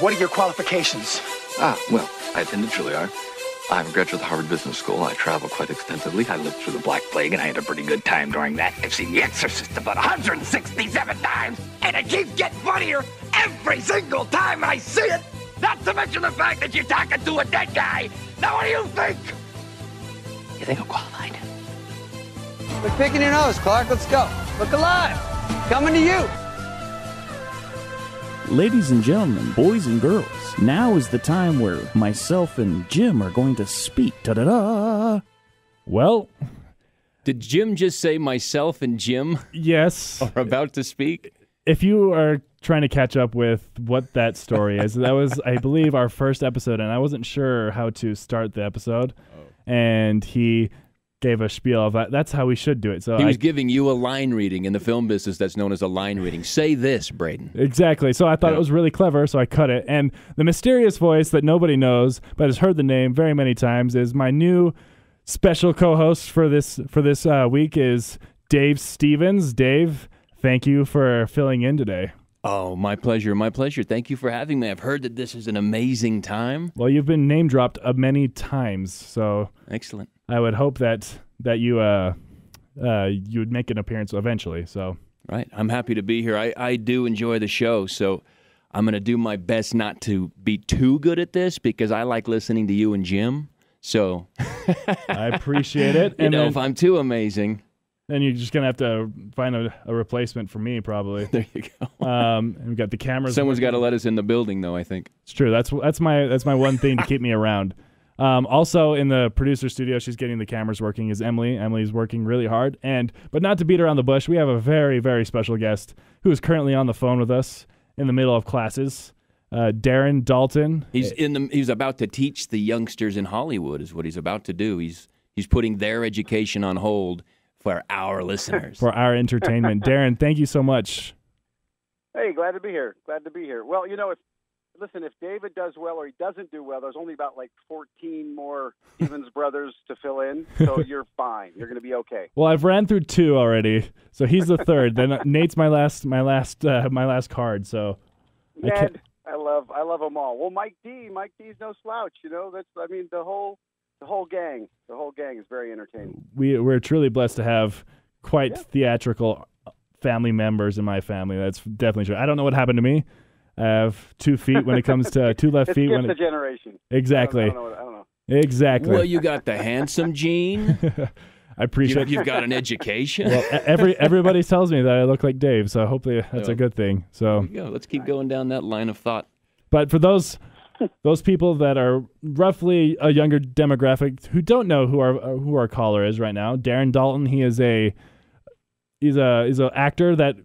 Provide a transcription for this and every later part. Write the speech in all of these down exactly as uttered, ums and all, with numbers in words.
What are your qualifications? Ah, well, I attended Juilliard. I'm a graduate of the Harvard Business School. I travel quite extensively. I lived through the Black Plague, and I had a pretty good time during that. I've seen The Exorcist about one hundred sixty-seven times, and it keeps getting funnier every single time I see it. Not to mention the fact that you're talking to a dead guy. Now, what do you think? You think I'm qualified? Quit picking your nose, Clark. Let's go. Look alive. Coming to you. Ladies and gentlemen, boys and girls, now is the time where myself and Jim are going to speak. Ta-da-da! Well... Did Jim just say myself and Jim? Yes. Are about to speak? If you are trying to catch up with what that story is, that was, I believe, our first episode, and I wasn't sure how to start the episode, oh. and he... gave a spiel of that. That's how we should do it. So he was I, giving you a line reading in the film business that's known as a line reading. Say this, Braden. Exactly. So I thought yeah. it was really clever, so I cut it. And the mysterious voice that nobody knows but has heard the name very many times is my new special co-host for this for this uh, week is Dave Stevens. Dave, thank you for filling in today. Oh, my pleasure. My pleasure. Thank you for having me. I've heard that this is an amazing time. Well, you've been name dropped uh, many times, so excellent. I would hope that that you uh, uh, you would make an appearance eventually. So right, I'm happy to be here. I, I do enjoy the show, so I'm going to do my best not to be too good at this because I like listening to you and Jim. So I appreciate it. And you know, then, if I'm too amazing, then you're just going to have to find a, a replacement for me, probably. There you go. Um, and we've got the cameras. Someone's got to let us in the building, though. I think it's true. That's that's my that's my one thing to keep me around. Um, also in the producer studio, she's getting the cameras working is Emily. Emily's working really hard. And but not to beat around the bush, we have a very, very special guest who is currently on the phone with us in the middle of classes. Uh, Darren Dalton. He's in the he's about to teach the youngsters in Hollywood is what he's about to do. He's he's putting their education on hold for our listeners. For our entertainment. Darren, thank you so much. Hey, glad to be here. Glad to be here. Well, you know, it's Listen, if David does well or he doesn't do well, there's only about like fourteen more Stevens brothers to fill in, so you're fine. You're going to be okay. Well, I've ran through two already, so he's the third. Then Nate's my last, my last, uh, my last card. So, Ned, I, I love, I love them all. Well, Mike D, Mike D's no slouch. You know, that's, I mean, the whole, the whole gang, the whole gang is very entertaining. We we're truly blessed to have quite yeah. theatrical family members in my family. That's definitely true. I don't know what happened to me. I have two feet when it comes to uh, two left it's feet. It's the it, generation. Exactly. I don't, I, don't know, I don't know. Exactly. Well, you got the handsome gene. I appreciate you, You've got an education. Well, every everybody tells me that I look like Dave, so hopefully that's so, a good thing. So go. Let's keep going down that line of thought. But for those those people that are roughly a younger demographic who don't know who our who our caller is right now, Darren Dalton. He is a he's a he's an actor that.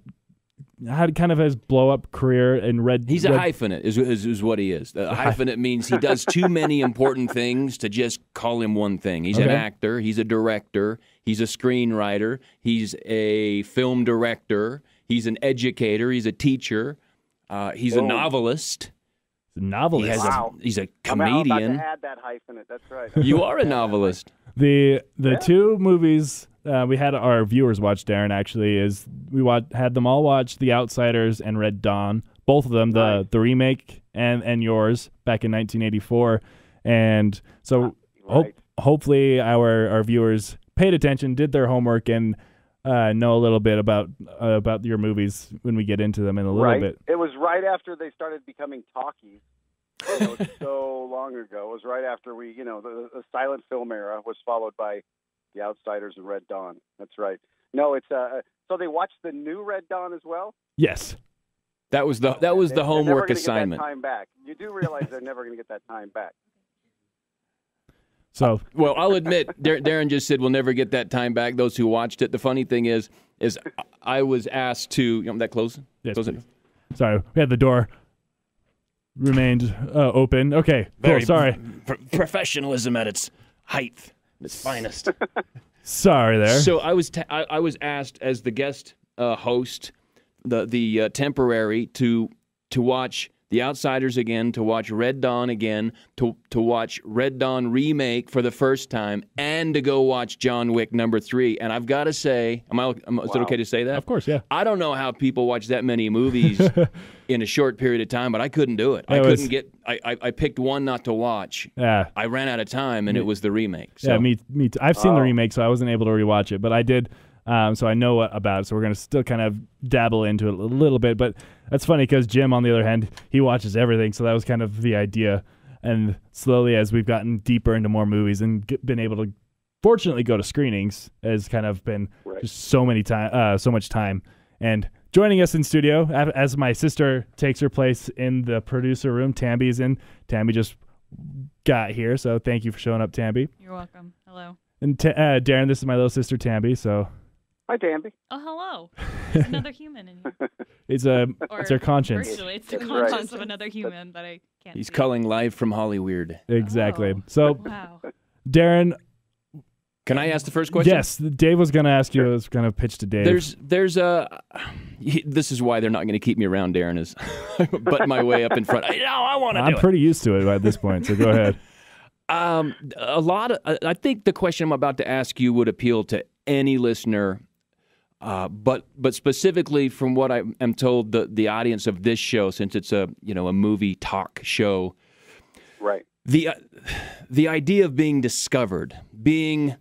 Had kind of his blow-up career in Red... He's a red, hyphenate, is, is is what he is. A hyphenate means he does too many important things to just call him one thing. He's okay. an actor, he's a director, he's a screenwriter, he's a film director, he's an educator, he's a teacher, uh, he's Whoa. a novelist. He's a novelist? He wow. a, he's a comedian. I'm about to add that hyphenate, that's right. You are a novelist. The, the yeah. two movies... Uh, we had our viewers watch, Darren, actually, is we wa had them all watch The Outsiders and Red Dawn, both of them, the right. the remake and, and yours, back in nineteen eighty-four. And so right. ho hopefully our, our viewers paid attention, did their homework, and uh, know a little bit about uh, about your movies when we get into them in a little right. bit. It was right after they started becoming talkies. You know, it was so long ago. It was right after we, you know, the, the silent film era was followed by The Outsiders and Red Dawn. That's right. No, it's uh. So they watched the new Red Dawn as well. Yes, that was the that was the homework assignment. They're never going to get that time back. You do realize they're never going to get that time back. So well, I'll admit, Darren just said we'll never get that time back. Those who watched it. The funny thing is, is I was asked to. You know, that close? Yes. Close it. Sorry, we had the door. Remained uh, open. Okay. Very cool, sorry. Pro professionalism at its height. Its finest. Sorry there. So I was t I, I was asked as the guest uh, host, the the uh, temporary to to watch The Outsiders again, to watch Red Dawn again, to, to watch Red Dawn remake for the first time, and to go watch John Wick number three. And I've got to say, am I, am, wow. is it okay to say that? Of course, yeah. I don't know how people watch that many movies in a short period of time, but I couldn't do it. it I was, couldn't get, I, I, I picked one not to watch. Yeah. I ran out of time, and me, it was the remake. So. Yeah, me, me too. I've seen oh. the remake, so I wasn't able to rewatch it, but I did. Um, so I know about it, so we're going to still kind of dabble into it a little bit. But that's funny because Jim, on the other hand, he watches everything, so that was kind of the idea. And slowly as we've gotten deeper into more movies and get, been able to fortunately go to screenings, has kind of been right. just so many time, uh, so much time. And joining us in studio, as my sister takes her place in the producer room, Tambi is in. Tambi just got here, so thank you for showing up, Tambi. You're welcome. Hello. And t uh, Darren, this is my little sister, Tambi, so... Hi, Tambi. Oh, hello. There's another human in here. It's, a, it's her conscience. Virtually, it's the conscience right. of another human that I can't He's see. Calling live from Hollyweird. Exactly. Oh, so, wow. Darren. Can I ask the first question? Yes. Dave was going to ask you. Sure. I was going to pitch to Dave. There's, there's a, this is why they're not going to keep me around, Darren, is butt my way up in front. No, I want to do it. I'm pretty used to it by this point, so go ahead. Um, a lot of, I think the question I'm about to ask you would appeal to any listener. Uh, but but specifically, from what I am told, the the audience of this show, since it's a you know a movie talk show, right? The uh, the idea of being discovered, being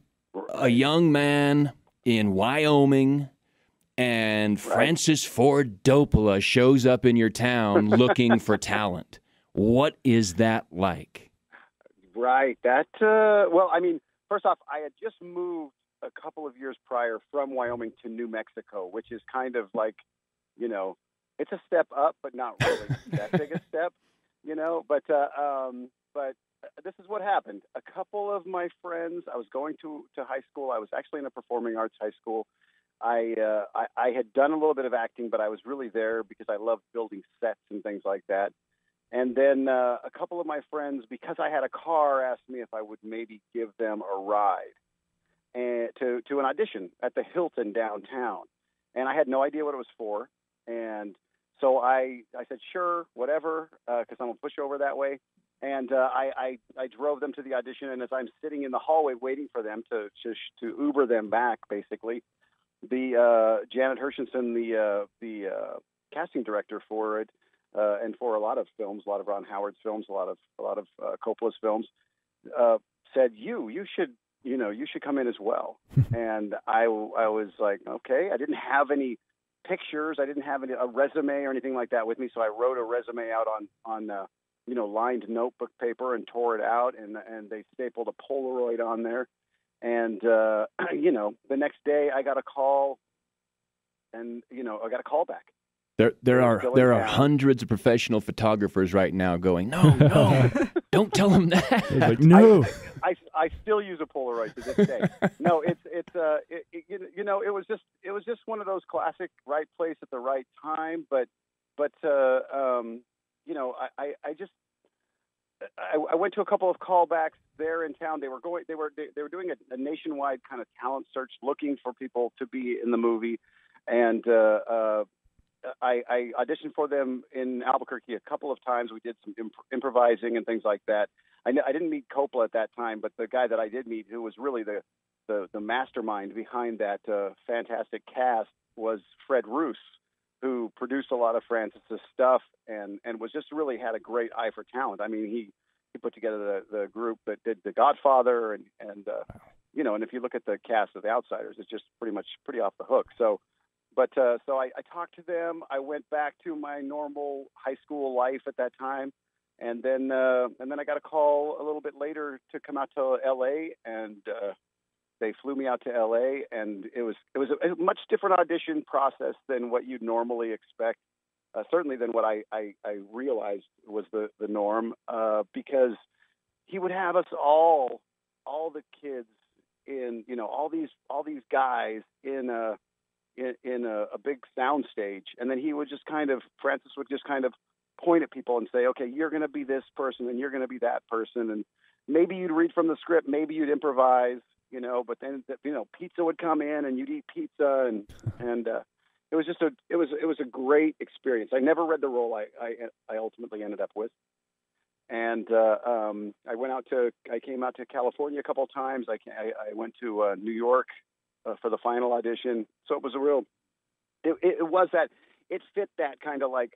a young man in Wyoming, and right. Francis Ford Coppola shows up in your town looking for talent. What is that like? Right. That uh, well, I mean, first off, I had just moved a couple of years prior from Wyoming to New Mexico, which is kind of like, you know, it's a step up, but not really that big a step, you know, but, uh, um, but this is what happened. A couple of my friends, I was going to, to high school. I was actually in a performing arts high school. I, uh, I, I had done a little bit of acting, but I was really there because I loved building sets and things like that. And then uh, a couple of my friends, because I had a car, asked me if I would maybe give them a ride. And to, to an audition at the Hilton downtown. And I had no idea what it was for. And so I, I said, sure, whatever, because uh, I'm a pushover that way. And uh, I, I, I drove them to the audition. And as I'm sitting in the hallway waiting for them to, to, to Uber them back, basically, the uh, Janet Hershenson, the, uh, the uh, casting director for it, uh, and for a lot of films, a lot of Ron Howard's films, a lot of, a lot of uh, Coppola's films, uh, said, you, you should... you know, you should come in as well. And I, I was like, okay, I didn't have any pictures. I didn't have any, a resume or anything like that with me. So I wrote a resume out on, on uh, you know, lined notebook paper and tore it out. And, and they stapled a Polaroid on there. And, uh, you know, the next day I got a call and, you know, I got a call back. There, there are there are hundreds of professional photographers right now going, no, no, don't tell them that. Like, no, I, I, I still use a Polaroid to this day. No, it's it's uh, it, it, you know, it was just it was just one of those classic right place at the right time. But but uh, um, you know, I, I just I, I went to a couple of callbacks there in town. They were going, they were they, they were doing a, a nationwide kind of talent search, looking for people to be in the movie, and. Uh, uh, I, I auditioned for them in Albuquerque a couple of times. We did some imp improvising and things like that. I, I didn't meet Coppola at that time, but the guy that I did meet, who was really the, the, the mastermind behind that uh, fantastic cast, was Fred Roos, who produced a lot of Francis's stuff and, and was just really had a great eye for talent. I mean, he, he put together the, the group that did The Godfather, and, and uh, you know, and if you look at the cast of The Outsiders, it's just pretty much pretty off the hook. So. But uh, so I, I talked to them. I went back to my normal high school life at that time, and then uh, and then I got a call a little bit later to come out to L A, and uh, they flew me out to L A, and it was it was a, a much different audition process than what you'd normally expect, uh, certainly than what I, I, I realized was the the norm, uh, because he would have us all all the kids in you know all these all these guys in a. in, in a, a big sound stage. And then he would just kind of, Francis would just kind of point at people and say, okay, you're going to be this person and you're going to be that person. And maybe you'd read from the script, maybe you'd improvise, you know, but then, you know, pizza would come in and you'd eat pizza. And, and, uh, it was just a it was it was a great experience. I never read the role I I, I ultimately ended up with, and uh, um, I went out to I came out to California a couple of times. I I, I went to uh, New York uh, for the final audition. So it was a real it, it was that it fit that kind of like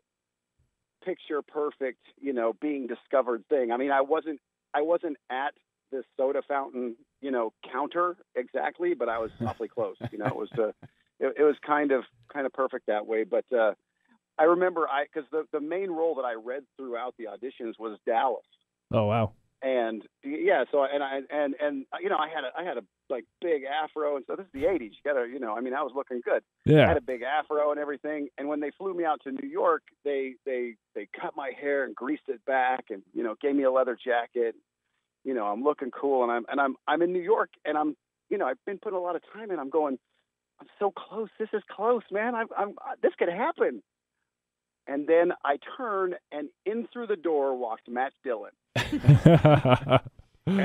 picture perfect, you know, being discovered thing. I mean, I wasn't I wasn't at this soda fountain, you know, counter exactly, but I was awfully close. You know, it was uh, it, it was kind of kind of perfect that way. But uh, I remember I because the, the main role that I read throughout the auditions was Dallas. Oh wow! And yeah, so and I and and you know I had a I had a like big afro, and so this is the eighties. You gotta you know I mean I was looking good. Yeah, I had a big afro and everything. And when they flew me out to New York, they they they cut my hair and greased it back, and you know gave me a leather jacket. You know, I'm looking cool, and I'm and I'm I'm in New York, and I'm you know I've been putting a lot of time in. I'm going, I'm so close. This is close, man. I'm I'm this could happen. And then I turn, and in through the door walked Matt Dillon, and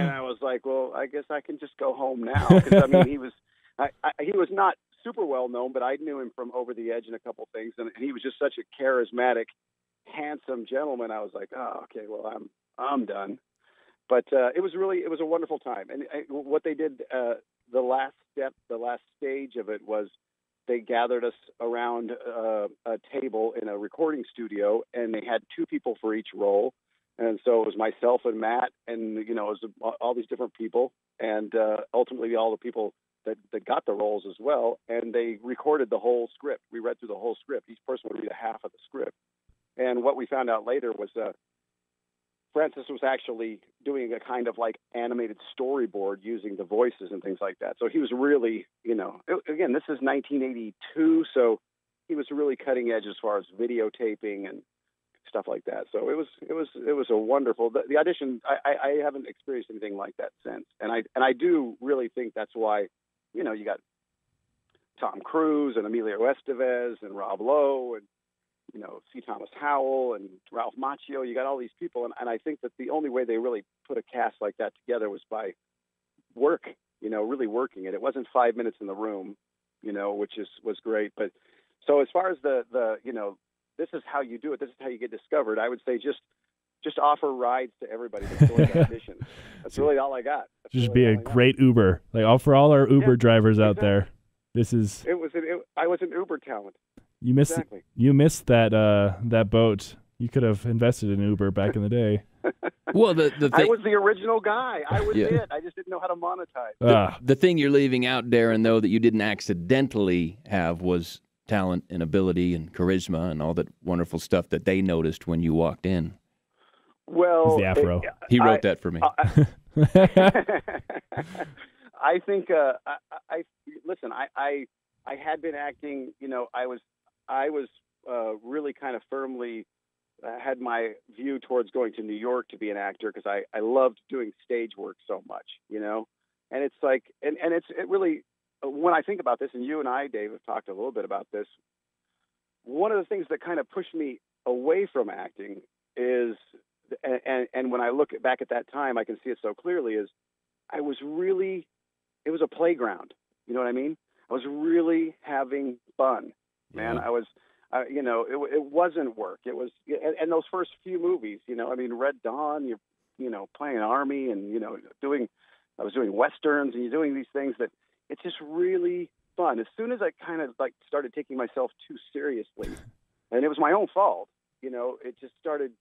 I was like, well, I guess I can just go home now. Because I mean, he was I, I, he was not super well known, but I knew him from Over the Edge and a couple things, and he was just such a charismatic, handsome gentleman. I was like, oh, okay, well, I'm I'm done. But uh, it was really, it was a wonderful time. And I, what they did, uh, the last step, the last stage of it was they gathered us around uh, a table in a recording studio, and they had two people for each role. And so it was myself and Matt and, you know, it was all these different people. And uh, ultimately all the people that, that got the roles as well. And they recorded the whole script. We read through the whole script. Each person would read a half of the script. And what we found out later was uh, Francis was actually doing a kind of like animated storyboard using the voices and things like that. So he was really, you know, again, this is nineteen eighty-two. So he was really cutting edge as far as videotaping and stuff like that. So it was, it was, it was a wonderful, the, the audition. I, I, I haven't experienced anything like that since. And I, and I do really think that's why, you know, you got Tom Cruise and Emilio Estevez and Rob Lowe and, you know, C. Thomas Howell and Ralph Macchio. You got all these people, and, and I think that the only way they really put a cast like that together was by work. You know, really working it. It wasn't five minutes in the room, you know, which is was great. But so as far as the the you know, this is how you do it. This is how you get discovered. I would say just just offer rides to everybody that's going to audition. That's really all I got. That's just really be a great Uber. Like all for all our Uber yeah, drivers exactly. out there. This is. It was. An, it, I was an Uber talent. You missed exactly. you missed that uh, that boat. You could have invested in Uber back in the day. Well, the, the thing I was the original guy. I was yeah. it. I just didn't know how to monetize. The, ah. the thing you're leaving out, Darren, though, that you didn't accidentally have was talent and ability and charisma and all that wonderful stuff that they noticed when you walked in. Well, the afro. It, he wrote I, that for me. I, I, I think. Uh, I, I listen. I, I I had been acting. You know, I was. I was uh, really kind of firmly uh, had my view towards going to New York to be an actor because I, I loved doing stage work so much, you know, and it's like, and, and it's it really, when I think about this, and you and I, Dave, have talked a little bit about this, one of the things that kind of pushed me away from acting is, and, and, and when I look back at that time, I can see it so clearly, is I was really, it was a playground, you know what I mean? I was really having fun. Man, I was, uh, you know, it, it wasn't work. It was, and, and those first few movies, you know, I mean, Red Dawn, you're, you know, playing army and, you know, doing, I was doing Westerns and you're doing these things that it's just really fun. As soon as I kind of like started taking myself too seriously, and it was my own fault, you know, it just started,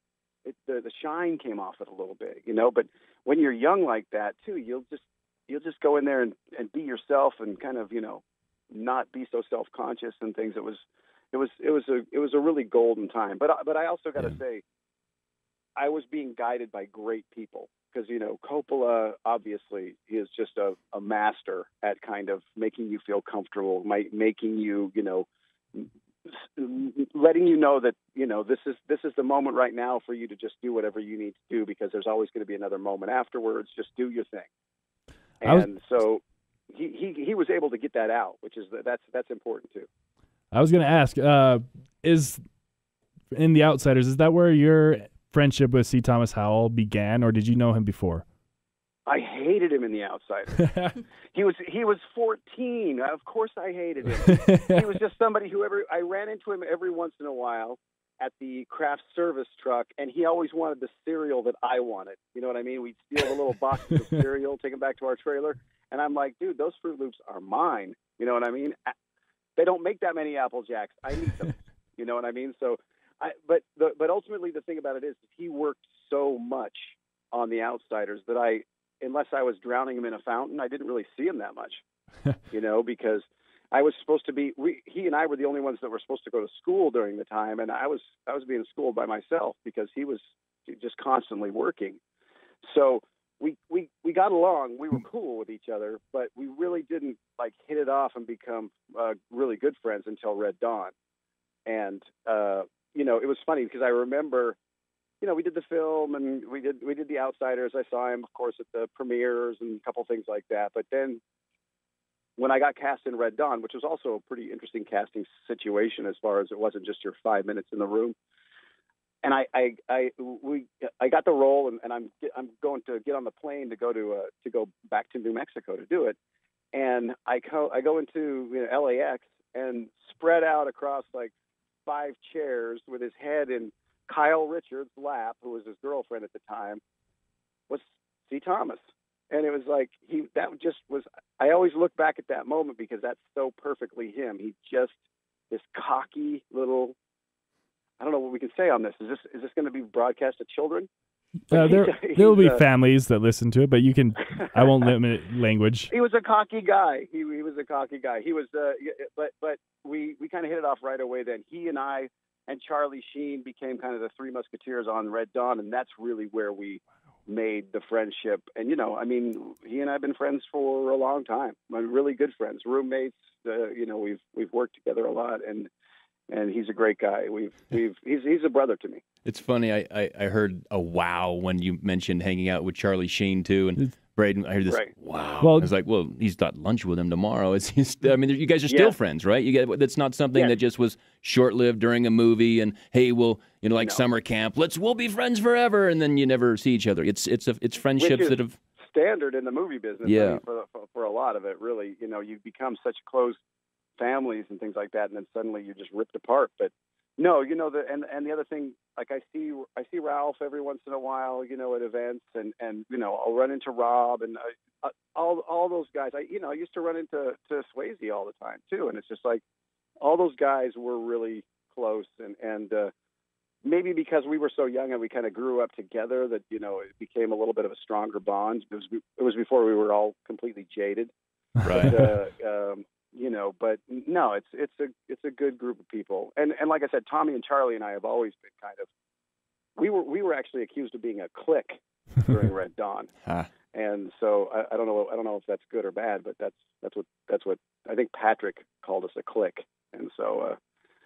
it, the, the shine came off it a little bit, you know, but when you're young like that too, you'll just, you'll just go in there and, and be yourself and kind of, you know, not be so self-conscious and things. It was, it was, it was a, it was a really golden time. But, but I also got to yeah. say, I was being guided by great people because, you know, Coppola obviously is just a, a master at kind of making you feel comfortable, my, making you, you know, letting you know that, you know, this is, this is the moment right now for you to just do whatever you need to do because there's always going to be another moment afterwards. Just do your thing. And so He, he he was able to get that out, which is the, that's that's important too. I was going to ask, uh, is in The Outsiders, is that where your friendship with C. Thomas Howell began, or did you know him before? I hated him in The Outsiders. he was he was fourteen. Of course I hated him. He was just somebody who every, I ran into him every once in a while at the craft service truck, and he always wanted the cereal that I wanted. You know what I mean? We'd steal the little boxes of cereal, take them back to our trailer, and I'm like, dude, those Fruit Loops are mine. You know what I mean? They don't make that many Apple Jacks. I need them. You know what I mean? So, I, but the, but ultimately the thing about it is he worked so much on The Outsiders that I, unless I was drowning him in a fountain, I didn't really see him that much, you know, because I was supposed to be, we, he and I were the only ones that were supposed to go to school during the time. And I was, I was being schooled by myself because he was just constantly working. So we, we, we got along, we were cool with each other, but we really didn't like hit it off and become uh, really good friends until Red Dawn. And, uh, you know, it was funny because I remember, you know, we did the film and we did we did The Outsiders. I saw him, of course, at the premieres and a couple things like that. But then when I got cast in Red Dawn, which was also a pretty interesting casting situation as far as it wasn't just your five minutes in the room. And I I, I we I got the role, and, and I'm I'm going to get on the plane to go to uh, to go back to New Mexico to do it. And I co- I go into you know, L A X and spread out across like five chairs with his head in Kyle Richards' lap, who was his girlfriend at the time, was C. Thomas. And it was like, he that just was, I always look back at that moment because that's so perfectly him. He just, this cocky little, I don't know what we can say on this. Is this is this going to be broadcast to children? Uh, there there will be uh, families that listen to it, but you can, I won't limit language. He was a cocky guy. He, he was a cocky guy. He was, uh, but but we, we kind of hit it off right away then. He and I, and Charlie Sheen became kind of the Three Musketeers on Red Dawn, and that's really where we made the friendship. And, you know, I mean, he and I have been friends for a long time. I'm really good friends, roommates. Uh, you know, we've we've worked together a lot, and and he's a great guy. We've we've he's he's a brother to me. It's funny. I, I, I heard a wow when you mentioned hanging out with Charlie Sheen too, and it's, Braden, I heard this. Right. Wow! Well, I was like, well, he's got lunch with him tomorrow. It's just, I mean, you guys are still yeah. friends, right? You get that's not something yeah. that just was short-lived during a movie. And hey, we'll you know, like no. summer camp. Let's we'll be friends forever, and then you never see each other. It's it's a, it's friendships that have standard in the movie business. Yeah, I mean, for, for for a lot of it, really, you know, you become such close families and things like that, and then suddenly you're just ripped apart. But no, you know, the and and the other thing. Like I see, I see Ralph every once in a while, you know, at events, and, and you know, I'll run into Rob and I, I, all all those guys. I you know, I used to run into to Swayze all the time too, and it's just like all those guys were really close, and and uh, maybe because we were so young and we kind of grew up together that you know it became a little bit of a stronger bond. It was it was before we were all completely jaded, right? But, uh, um, you know, but no, it's it's a it's a good group of people, and and like I said, Tommy and Charlie and I have always been kind of we were we were actually accused of being a clique during Red Dawn, huh. and so I, I don't know I don't know if that's good or bad, but that's that's what that's what I think Patrick called us a clique, and so uh,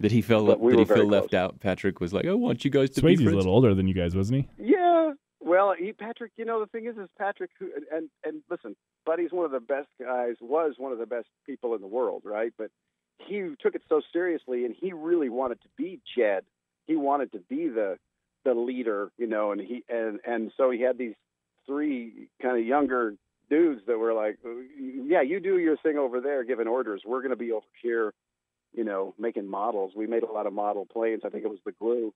did he feel we did he feel left close. out? Patrick was like, I want you guys to Swayze's be friends. A little older than you guys, wasn't he? Yeah, well, he Patrick, you know the thing is, is Patrick who and and, and listen. Buddy's one of the best guys, was one of the best people in the world, right? But he took it so seriously, and he really wanted to be Jed. He wanted to be the the leader, you know, and he and, and so he had these three kind of younger dudes that were like, yeah, you do your thing over there giving orders. We're going to be over here, you know, making models. We made a lot of model planes. I think it was the glue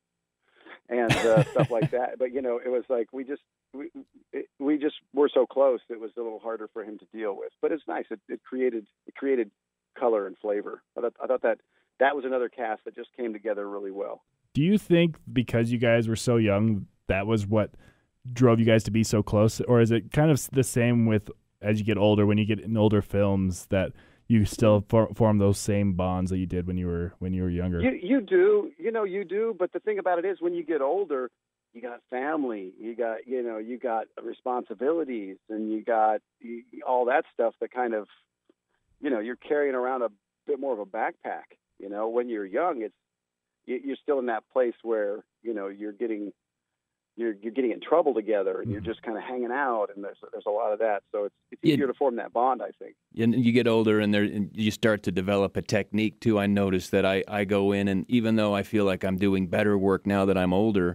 and uh, stuff like that. But, you know, it was like we just – We, it, we just were so close. It was a little harder for him to deal with, but it's nice. It, it created it created color and flavor. I thought, I thought that that was another cast that just came together really well. Do you think because you guys were so young, that was what drove you guys to be so close, or is it kind of the same with as you get older, when you get in older films, that you still for, form those same bonds that you did when you were when you were younger? You, you do, you know, you do. But the thing about it is, when you get older. You got family, you got, you know, you got responsibilities and you got you, all that stuff that kind of, you know, you're carrying around a bit more of a backpack, you know, when you're young, it's, you, you're still in that place where, you know, you're getting, you're, you're getting in trouble together and you're just kind of hanging out and there's, there's a lot of that. So it's, it's easier yeah. to form that bond, I think. And you get older and there, and you start to develop a technique too. I noticed that I, I go in and even though I feel like I'm doing better work now that I'm older,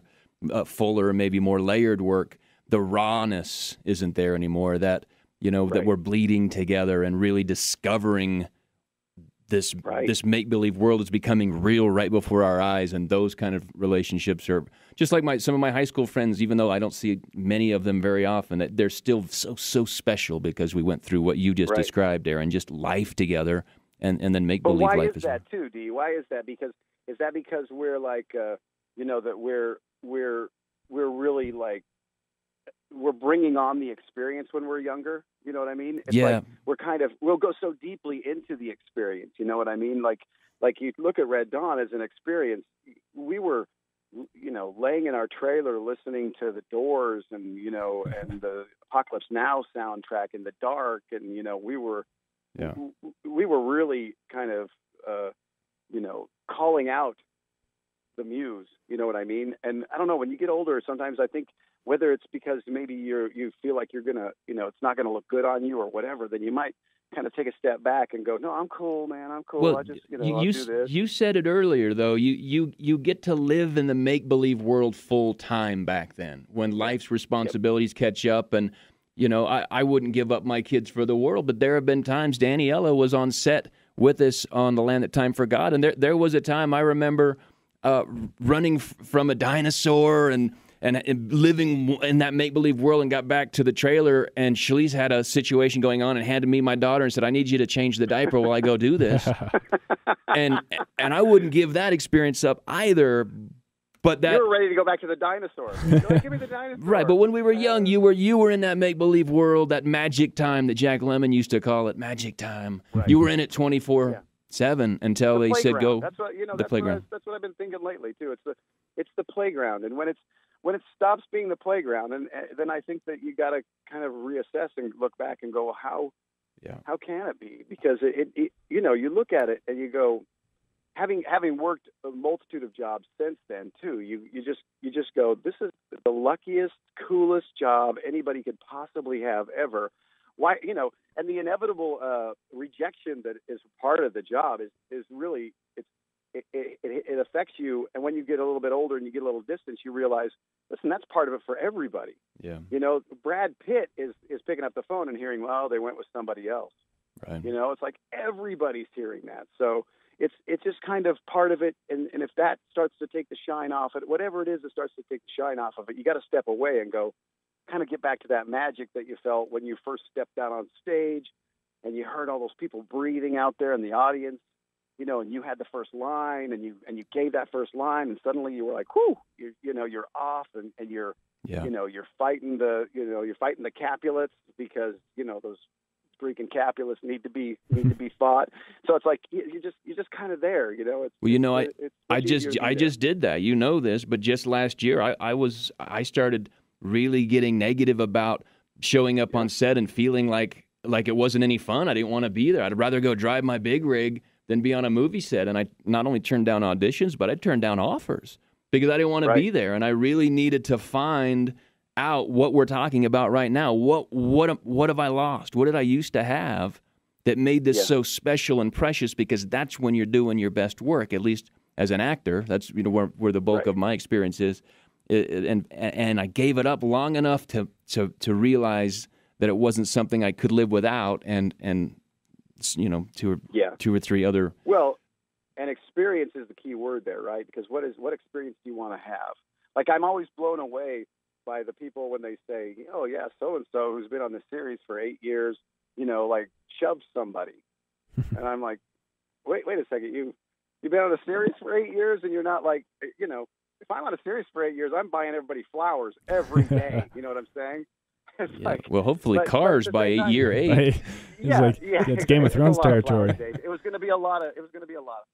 Uh, fuller, maybe more layered work, the rawness isn't there anymore. That you know, right. that were bleeding together and really discovering this right. this make-believe world is becoming real right before our eyes. And those kind of relationships are just like my some of my high school friends, even though I don't see many of them very often, that they're still so, so special because we went through what you just right. described, Darren, just life together and, and then make-believe life. But why is that, well. too, Dee? Why is that? Because is that because we're like, uh, you know, that we're we're we're really like, we're bringing on the experience when we're younger. You know what I mean? It's yeah. like we're kind of, we'll go so deeply into the experience. You know what I mean? Like, like you look at Red Dawn as an experience. We were, you know, laying in our trailer, listening to the Doors and, you know, and the Apocalypse Now soundtrack in the dark. And, you know, we were, yeah. we were really kind of, uh, you know, calling out the muse. You know what I mean? And I don't know, when you get older, sometimes I think, whether it's because maybe you you feel like you're going to, you know, it's not going to look good on you or whatever, then you might kind of take a step back and go, no, I'm cool, man. I'm cool. Well, I just, you know, you, I'll you, do this. You said it earlier, though. You you you get to live in the make-believe world full time back then when life's responsibilities yep. catch up. And, you know, I, I wouldn't give up my kids for the world, but there have been times Daniela was on set with us on The Land That Time Forgot, and there, there was a time I remember uh, running f- from a dinosaur and... and living in that make-believe world and got back to the trailer, and Shalise had a situation going on and handed me my daughter and said, I need you to change the diaper while I go do this. and and I wouldn't give that experience up either. But that, you were ready to go back to the dinosaur. Like, give me the dinosaur. Right, but when we were young, you were you were in that make-believe world, that magic time that Jack Lemmon used to call it, magic time. Right. You were in it twenty-four yeah. seven until the they playground. said go that's what, you know, the that's playground. What I, that's what I've been thinking lately, too. It's the, it's the playground, and when it's When it stops being the playground, and uh, then I think that you got to kind of reassess and look back and go, well, how, yeah. how can it be? Because it, it, it, you know, you look at it and you go, having having worked a multitude of jobs since then too, you you just you just go, this is the luckiest, coolest job anybody could possibly have ever. Why, you know, and the inevitable uh, rejection that is part of the job is is really it's. It, it, it affects you, and when you get a little bit older and you get a little distance, you realize, listen, that's part of it for everybody. Yeah. You know, Brad Pitt is, is picking up the phone and hearing, well, they went with somebody else. Right. You know, it's like everybody's hearing that. So it's it's just kind of part of it, and, and if that starts to take the shine off it, whatever it is that starts to take the shine off of it, you got to step away and go, kind of get back to that magic that you felt when you first stepped out on stage and you heard all those people breathing out there in the audience. You know, and you had the first line, and you and you gave that first line, and suddenly you were like, "Whoo!" You, you know, you're off, and, and you're, yeah. you know, you're fighting the, you know, you're fighting the Capulets because you know those freaking Capulets need to be need to be fought. So it's like you, you just you're just kind of there, you know. It's, well, you know, I it's, it's I just I just did that. You know this, but just last year, I, I was I started really getting negative about showing up yeah. on set and feeling like like it wasn't any fun. I didn't want to be there. I'd rather go drive my big rig than be on a movie set. And I not only turned down auditions, but I turned down offers because I didn't want right. to be there. And I really needed to find out what we're talking about right now. What what what have I lost? What did I used to have that made this yeah. so special and precious? Because that's when you're doing your best work, at least as an actor. That's you know where, where the bulk right. of my experience is. And and I gave it up long enough to to to realize that it wasn't something I could live without. And and. You know, two or yeah. two or three other. Well, and experience is the key word there, right? Because what is what experience do you want to have? Like, I'm always blown away by the people when they say, "Oh yeah, so and so who's been on the series for eight years, you know, like shoved somebody," and I'm like, "Wait, wait a second, you you've been on a series for eight years, and you're not like, you know, if I'm on a series for eight years, I'm buying everybody flowers every day." You know what I'm saying? Yeah. Like, well, hopefully but, cars but by eight year eight. Right. Yeah, like, yeah, it's Game of Thrones territory. Of it was going to be a lot of it was going to be a lot of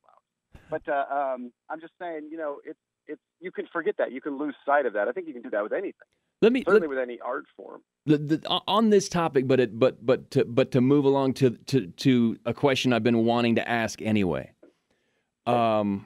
flowers. But uh, um, I'm just saying, you know, it's it's you can forget that, you can lose sight of that. I think you can do that with anything. Let me certainly let, with any art form. The, the, on this topic, but it but but to, but to move along to, to to a question I've been wanting to ask anyway. Um,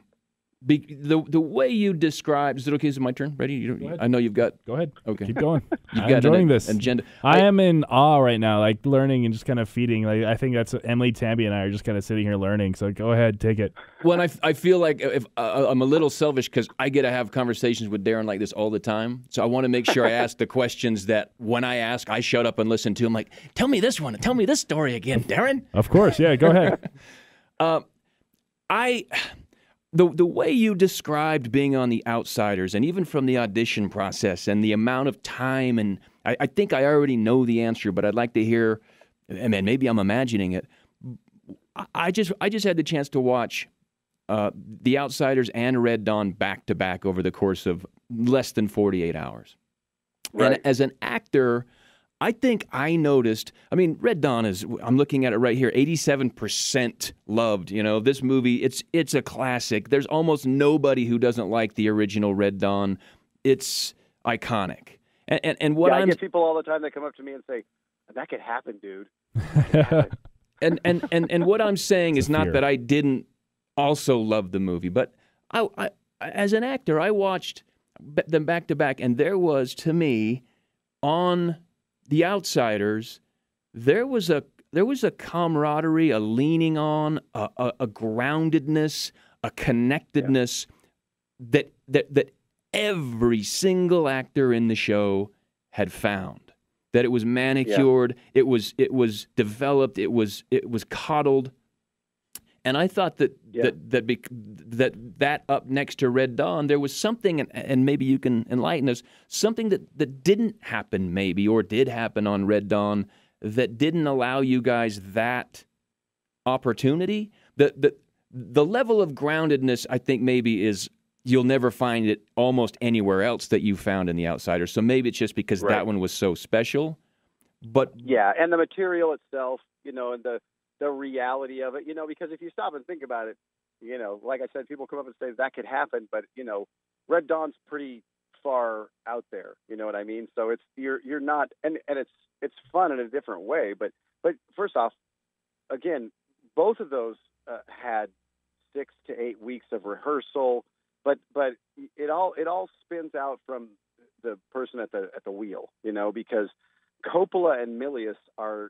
Be, the the way you describe, is it okay? Is it my turn? Ready? You don't, I know you've got. Go ahead. Okay. Keep going. You've I'm got enjoying an, this. Agenda. I, I am in awe right now, like learning and just kind of feeding. Like I think that's Emily, Tamby, and I are just kind of sitting here learning. So go ahead, take it. Well, I, I feel like if uh, I'm a little selfish because I get to have conversations with Darren like this all the time. So I want to make sure I ask the questions that when I ask, I shut up and listen to. I'm like, tell me this one. Tell me this story again, Darren. Of course. Yeah, go ahead. uh, I... The the way you described being on The Outsiders, and even from the audition process and the amount of time, and I, I think I already know the answer, but I'd like to hear, and maybe I'm imagining it. I just I just had the chance to watch uh, The Outsiders and Red Dawn back to back over the course of less than forty-eight hours. Right. And as an actor, I think I noticed, I mean, Red Dawn is, I'm looking at it right here, eighty-seven percent loved. You know, this movie, it's it's a classic. There's almost nobody who doesn't like the original Red Dawn. It's iconic. And and, and what yeah, I get people all the time that come up to me and say, that could happen, dude. Could happen. and, and, and, and what I'm saying is not that I didn't also love the movie, but I, I as an actor, I watched them back to back, and there was, to me, on The Outsiders, there was a there was a camaraderie, a leaning on, a, a, a groundedness, a connectedness yeah. that that that every single actor in the show had found. That it was manicured, yeah. it was it was developed, it was it was coddled, and I thought that yeah. that that, bec that that up next to Red Dawn, there was something, and, and maybe you can enlighten us, something that, that didn't happen maybe or did happen on Red Dawn that didn't allow you guys that opportunity. The, the, the level of groundedness, I think, maybe is you'll never find it almost anywhere else that you found in The Outsiders. So maybe it's just because right. that one was so special. But yeah, and the material itself, you know, and the... the reality of it, you know, because if you stop and think about it, you know, like I said, people come up and say that could happen, but you know, Red Dawn's pretty far out there. You know what I mean? So it's you're you're not, and and it's it's fun in a different way. But but first off, again, both of those uh, had six to eight weeks of rehearsal, but but it all it all spins out from the person at the at the wheel, you know, because Coppola and Milius are,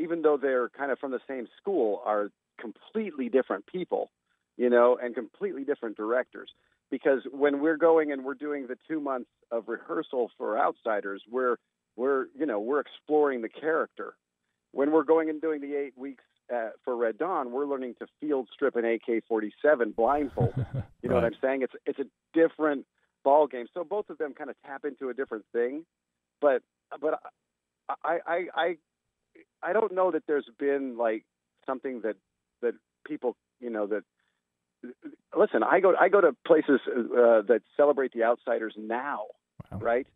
even though they're kind of from the same school, are completely different people, you know, and completely different directors. Because when we're going and we're doing the two months of rehearsal for Outsiders, we're, we're you know, we're exploring the character. When we're going and doing the eight weeks uh, for Red Dawn, we're learning to field strip an A K forty-seven blindfolded. You know right. what I'm saying? It's, it's a different ball game. So both of them kind of tap into a different thing. But, but I, I, I, I don't know that there's been like something that that people, you know, that listen, I go I go to places uh, that celebrate The Outsiders now, wow. right?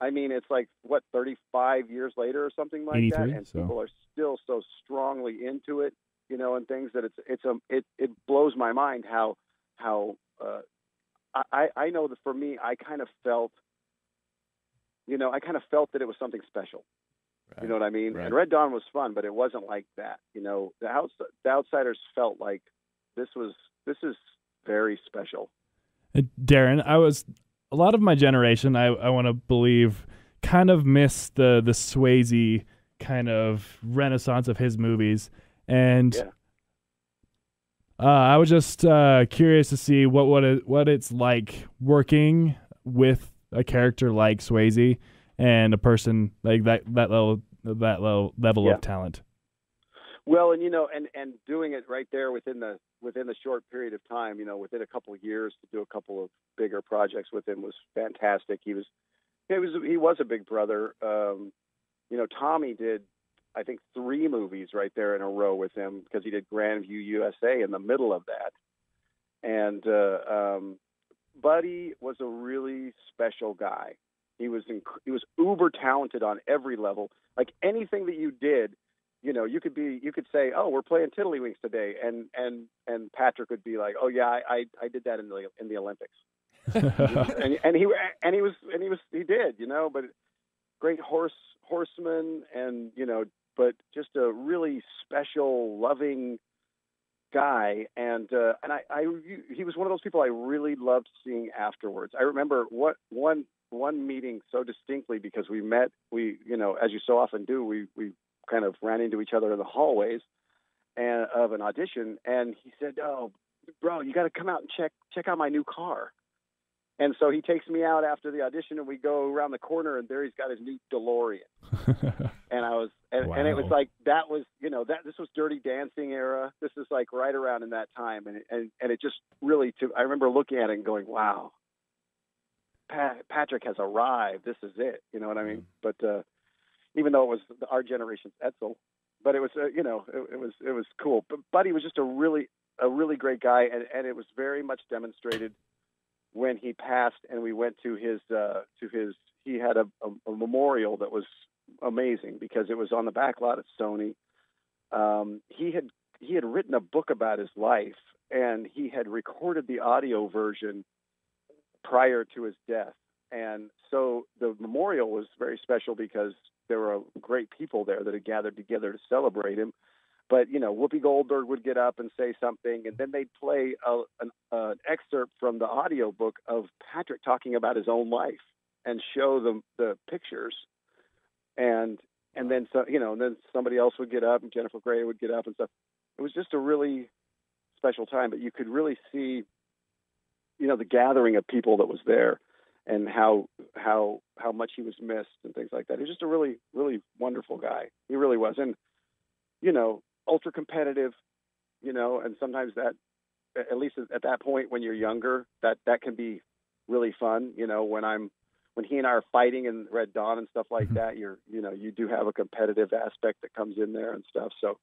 I mean, it's like what thirty-five years later or something like that, and so. people are still so strongly into it, you know, and things that it's it's um it it blows my mind how how uh, I I know that for me I kind of felt, you know, I kind of felt that it was something special. You know what I mean? Right. And Red Dawn was fun, but it wasn't like that. You know, the, outs the Outsiders felt like this was this is very special. Uh, Darren, I was a lot of my generation, I, I want to believe, kind of missed the the Swayze kind of renaissance of his movies, and yeah. uh, I was just uh, curious to see what what it, what it's like working with a character like Swayze. And a person like that, that level, that level, level yeah. of talent. Well, and you know, and and doing it right there within the within the short period of time, you know, within a couple of years to do a couple of bigger projects with him was fantastic. He was, he was, he was a big brother. Um, you know, Tommy did, I think, three movies right there in a row with him because he did Grandview U S A in the middle of that, and uh, um, Buddy was a really special guy. He was inc he was uber talented on every level. Like anything that you did, you know, you could be you could say, "Oh, we're playing Tiddlywinks today," and and and Patrick would be like, "Oh yeah, I I, I did that in the in the Olympics," and, and he and he was and he was he did, you know. But great horse horseman, and you know, but just a really special, loving, guy, and uh, and I, I he was one of those people I really loved seeing afterwards. I remember what one one meeting so distinctly because we met we you know as you so often do we we kind of ran into each other in the hallways and of an audition, and he said, "Oh, bro, you got to come out and check check out my new car." And so he takes me out after the audition, and we go around the corner, and there he's got his new DeLorean. and I was, and, wow. and it was like that was, you know, that this was Dirty Dancing era. This is like right around in that time, and and and it just really, to, I remember looking at it and going, "Wow, Pat, Patrick has arrived. This is it." You know what I mean? Mm. But uh, even though it was our generation's Edsel, but it was, uh, you know, it, it was it was cool. But Buddy was just a really a really great guy, and and it was very much demonstrated when he passed, and we went to his, uh, to his, he had a, a, a memorial that was amazing because it was on the back lot at Sony. Um, he had he had written a book about his life, and he had recorded the audio version prior to his death, and so the memorial was very special because there were great people there that had gathered together to celebrate him. But, you know, Whoopi Goldberg would get up and say something, and then they'd play a, an, uh, an excerpt from the audiobook of Patrick talking about his own life and show them the pictures. And and then, so, you know, and then somebody else would get up, and Jennifer Grey would get up and stuff. It was just a really special time, but you could really see, you know, the gathering of people that was there and how how how much he was missed and things like that. He was just a really, really wonderful guy. He really was. And, you know, ultra competitive, you know, and sometimes that, at least at that point when you're younger, that, that can be really fun. You know, when I'm, when he and I are fighting in Red Dawn and stuff like that, you're, you know, you do have a competitive aspect that comes in there and stuff. So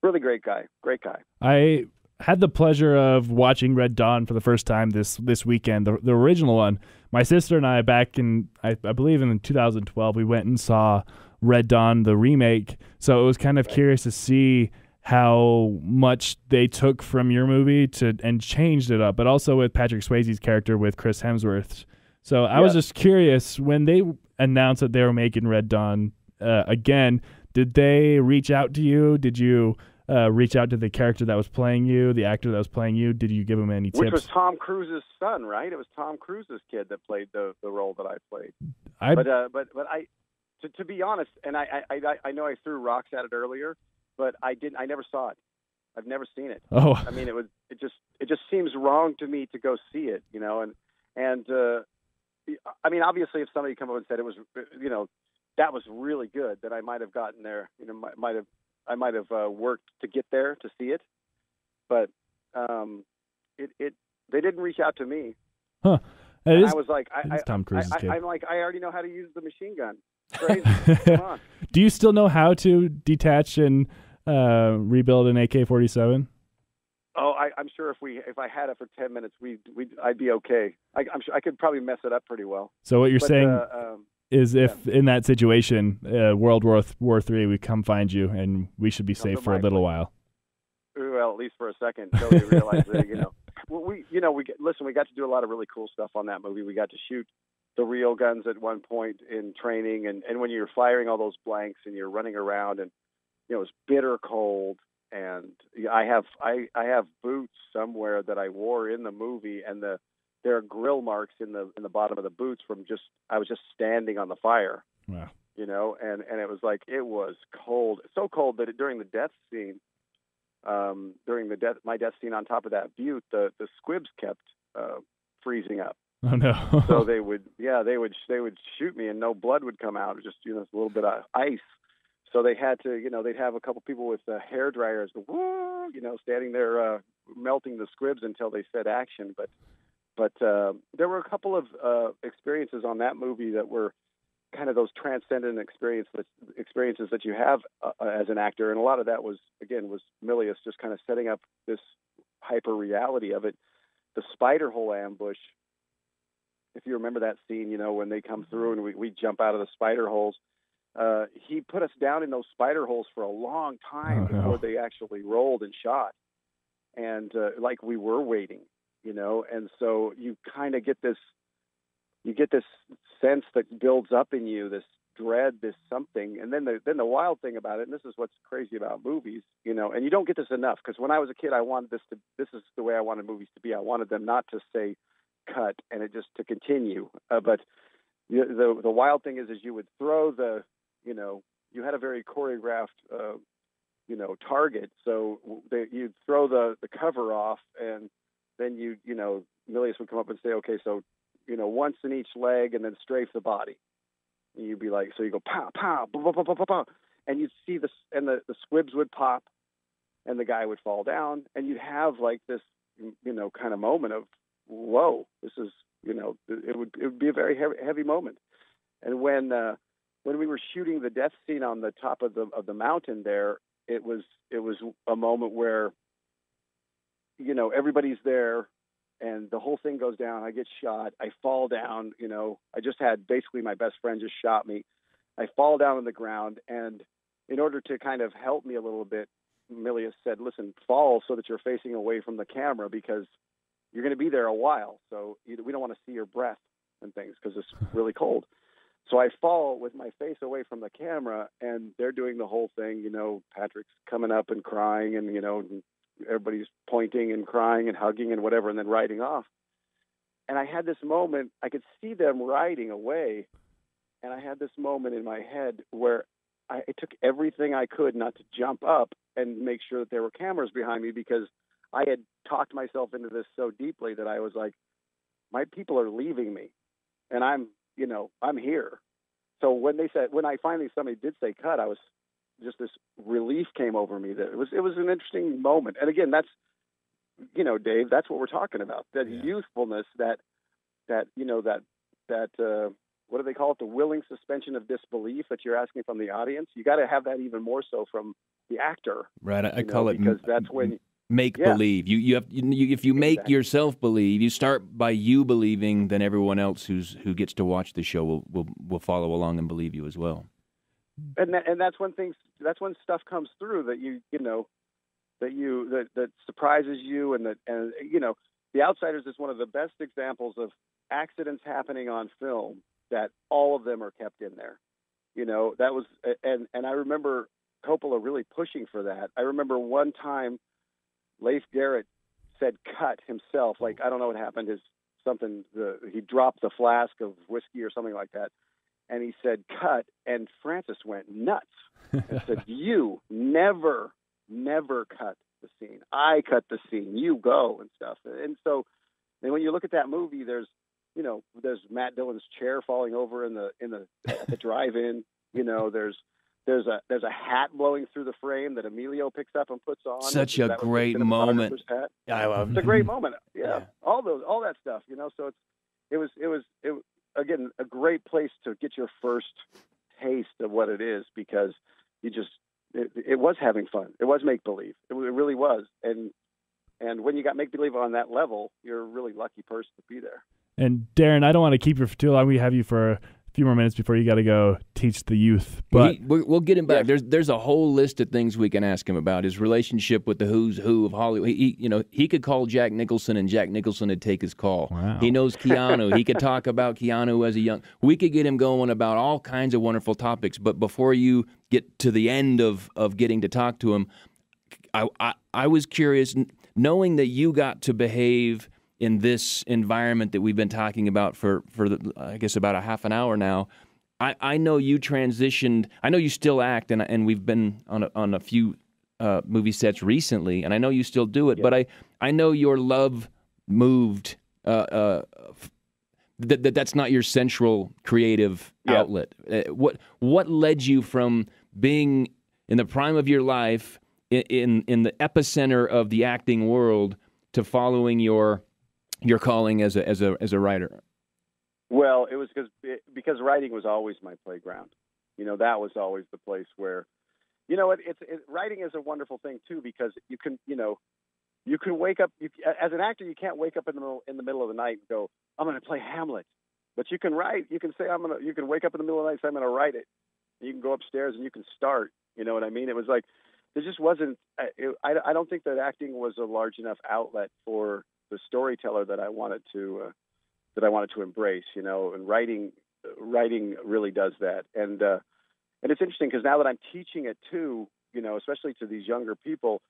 really great guy, great guy. I had the pleasure of watching Red Dawn for the first time this, this weekend, the, the original one. My sister and I back in, I, I believe in two thousand twelve, we went and saw Red Dawn, the remake. So it was kind of right. curious to see how much they took from your movie to and changed it up, but also with Patrick Swayze's character with Chris Hemsworth. So I yes. was just curious, when they announced that they were making Red Dawn uh, again, did they reach out to you? Did you uh, reach out to the character that was playing you, the actor that was playing you? Did you give him any tips? Which was Tom Cruise's son, right? It was Tom Cruise's kid that played the, the role that I played. I, but, uh, but, but I... To, to be honest, and I, I, I know I threw rocks at it earlier, but I didn't. I never saw it. I've never seen it. Oh, I mean, it was. It just. It just seems wrong to me to go see it. You know, and and uh, I mean, obviously, if somebody come up and said it was, you know, that was really good, then I might have gotten there. You know, might, might have. I might have uh, worked to get there to see it, but um, it it they didn't reach out to me. Huh? It is, I was like, I, I, Tom Cruise's kid. I, I'm like, I already know how to use the machine gun. Crazy. Come on. Do you still know how to detach and uh, rebuild an A K forty-seven? Oh, I, I'm sure if we if I had it for ten minutes, we we I'd be okay. I, I'm sure I could probably mess it up pretty well. So what you're but, saying uh, um, is, if yeah. in that situation, uh, World War War Three, we come find you, and we should be come safe for a little place. while. Well, at least for a second, until we realize that you know well, we you know we listen. We got to do a lot of really cool stuff on that movie. We got to shoot the real guns at one point in training, and, and when you're firing all those blanks and you're running around, and you know it's bitter cold, and I have I, I have boots somewhere that I wore in the movie, and the there are grill marks in the in the bottom of the boots from just I was just standing on the fire. Wow. You know, and, and it was like it was cold, so cold that it, during the death scene, um, during the death my death scene on top of that butte, the the squibs kept uh, freezing up. Oh no! So they would, yeah, they would, they would shoot me, and no blood would come out. It was just, you know, a little bit of ice. So they had to, you know, they'd have a couple people with uh, hair dryers, woo, you know, standing there uh, melting the squibs until they said action. But, but uh, there were a couple of uh, experiences on that movie that were kind of those transcendent experience that, experiences that you have uh, as an actor, and a lot of that was, again, was Milius just kind of setting up this hyper reality of it. The spider hole ambush. If you remember that scene, you know, when they come through and we, we jump out of the spider holes, uh, he put us down in those spider holes for a long time oh, before no. they actually rolled and shot. And uh, like we were waiting, you know, and so you kind of get this, you get this sense that builds up in you, this dread, this something. And then the, then the wild thing about it, and this is what's crazy about movies, you know, and you don't get this enough, because when I was a kid, I wanted this to, this is the way I wanted movies to be. I wanted them not to say cut and it just to continue. Uh, but you know, the, the wild thing is, is you would throw the, you know, you had a very choreographed, uh, you know, target. So they, you'd throw the, the cover off, and then you, you know, Milius would come up and say, okay, so, you know, once in each leg and then strafe the body. And you'd be like, so you go, pow, pow, pow, pow, pow, pow, pow. And you'd see this, and the, the squibs would pop and the guy would fall down. And you'd have like this, you know, kind of moment of, whoa, this is, you know, it would, it would be a very heavy, heavy moment. And when, uh, when we were shooting the death scene on the top of the, of the mountain there, it was, it was a moment where, you know, everybody's there. And the whole thing goes down. I get shot. I fall down. You know, I just had basically my best friend just shot me. I fall down on the ground. And in order to kind of help me a little bit, Milius said, listen, fall so that you're facing away from the camera, because you're going to be there a while. So we don't want to see your breath and things because it's really cold. So I fall with my face away from the camera, and they're doing the whole thing. You know, Patrick's coming up and crying, and, you know, everybody's pointing and crying and hugging and whatever, and then riding off. And I had this moment, I could see them riding away, and I had this moment in my head where I, I took everything I could not to jump up and make sure that there were cameras behind me, because I had talked myself into this so deeply that I was like, my people are leaving me, and I'm, you know, I'm here. So when they said, when I finally, somebody did say cut, I was just, this relief came over me that it was, it was an interesting moment. And again, that's, you know, Dave, that's what we're talking about. That yeah. youthfulness, that, that, you know, that, that, uh, what do they call it? The willing suspension of disbelief that you're asking from the audience. You got to have that even more so from the actor. Right. I, I know, call it, because that's when make yeah. believe you, you have, you, if you make exactly. yourself believe, you start by you believing, then everyone else who's, who gets to watch the show will, will, will follow along and believe you as well. And that, and that's when things, that's when stuff comes through that you, you know, that you, that, that surprises you. And that, and, you know, The Outsiders is one of the best examples of accidents happening on film that all of them are kept in there. You know, that was, and, and I remember Coppola really pushing for that. I remember one time Leif Garrett said cut himself. Like, I don't know what happened. His something, the, he dropped the flask of whiskey or something like that. And he said, cut. And Francis went nuts and said, you never, never cut the scene. I cut the scene. You go and stuff. And so, and when you look at that movie, there's, you know, there's Matt Dillon's chair falling over in the, in the, the drive-in, you know, there's, there's a, there's a hat blowing through the frame that Emilio picks up and puts on. Such a great moment. I love it. It's a great moment. Yeah. yeah. All those, all that stuff, you know, so it's, it was, it was, it was, again, a great place to get your first taste of what it is, because you just, it, it was having fun. It was make-believe. It, it really was. And, and when you got make-believe on that level, you're a really lucky person to be there. And Darren, I don't want to keep you for too long. We have you for a few more minutes before you got to go teach the youth. But he, we'll get him back. Yeah. There's, there's a whole list of things we can ask him about. His relationship with the who's who of Hollywood. He, he, you know, he could call Jack Nicholson, and Jack Nicholson would take his call. Wow. He knows Keanu. He could talk about Keanu as a young. We could get him going about all kinds of wonderful topics. But before you get to the end of of getting to talk to him, I I, I was curious, knowing that you got to behave in this environment that we've been talking about for, for the, I guess, about a half an hour now. I, I know you transitioned. I know you still act, and and we've been on a, on a few uh, movie sets recently, and I know you still do it, yeah. but I, I know your love moved. Uh, uh, that th that's not your central creative yeah. outlet. Uh, what what led you from being in the prime of your life, in in, in the epicenter of the acting world, to following your... Your calling as a as a as a writer? Well, it was because because writing was always my playground. You know, that was always the place where, you know, it, it's it, writing is a wonderful thing too, because you can, you know, you can wake up you, as an actor. You can't wake up in the middle, in the middle of the night and go, I'm going to play Hamlet, but you can write. You can say I'm going to. You can wake up in the middle of the night and say I'm going to write it. You can go upstairs and you can start. You know what I mean? It was like there just wasn't. It, I I don't think that acting was a large enough outlet for the storyteller that I wanted to uh, that I wanted to embrace, you know, and writing writing really does that. And uh, and it's interesting because now that I'm teaching it too, you know, especially to these younger people,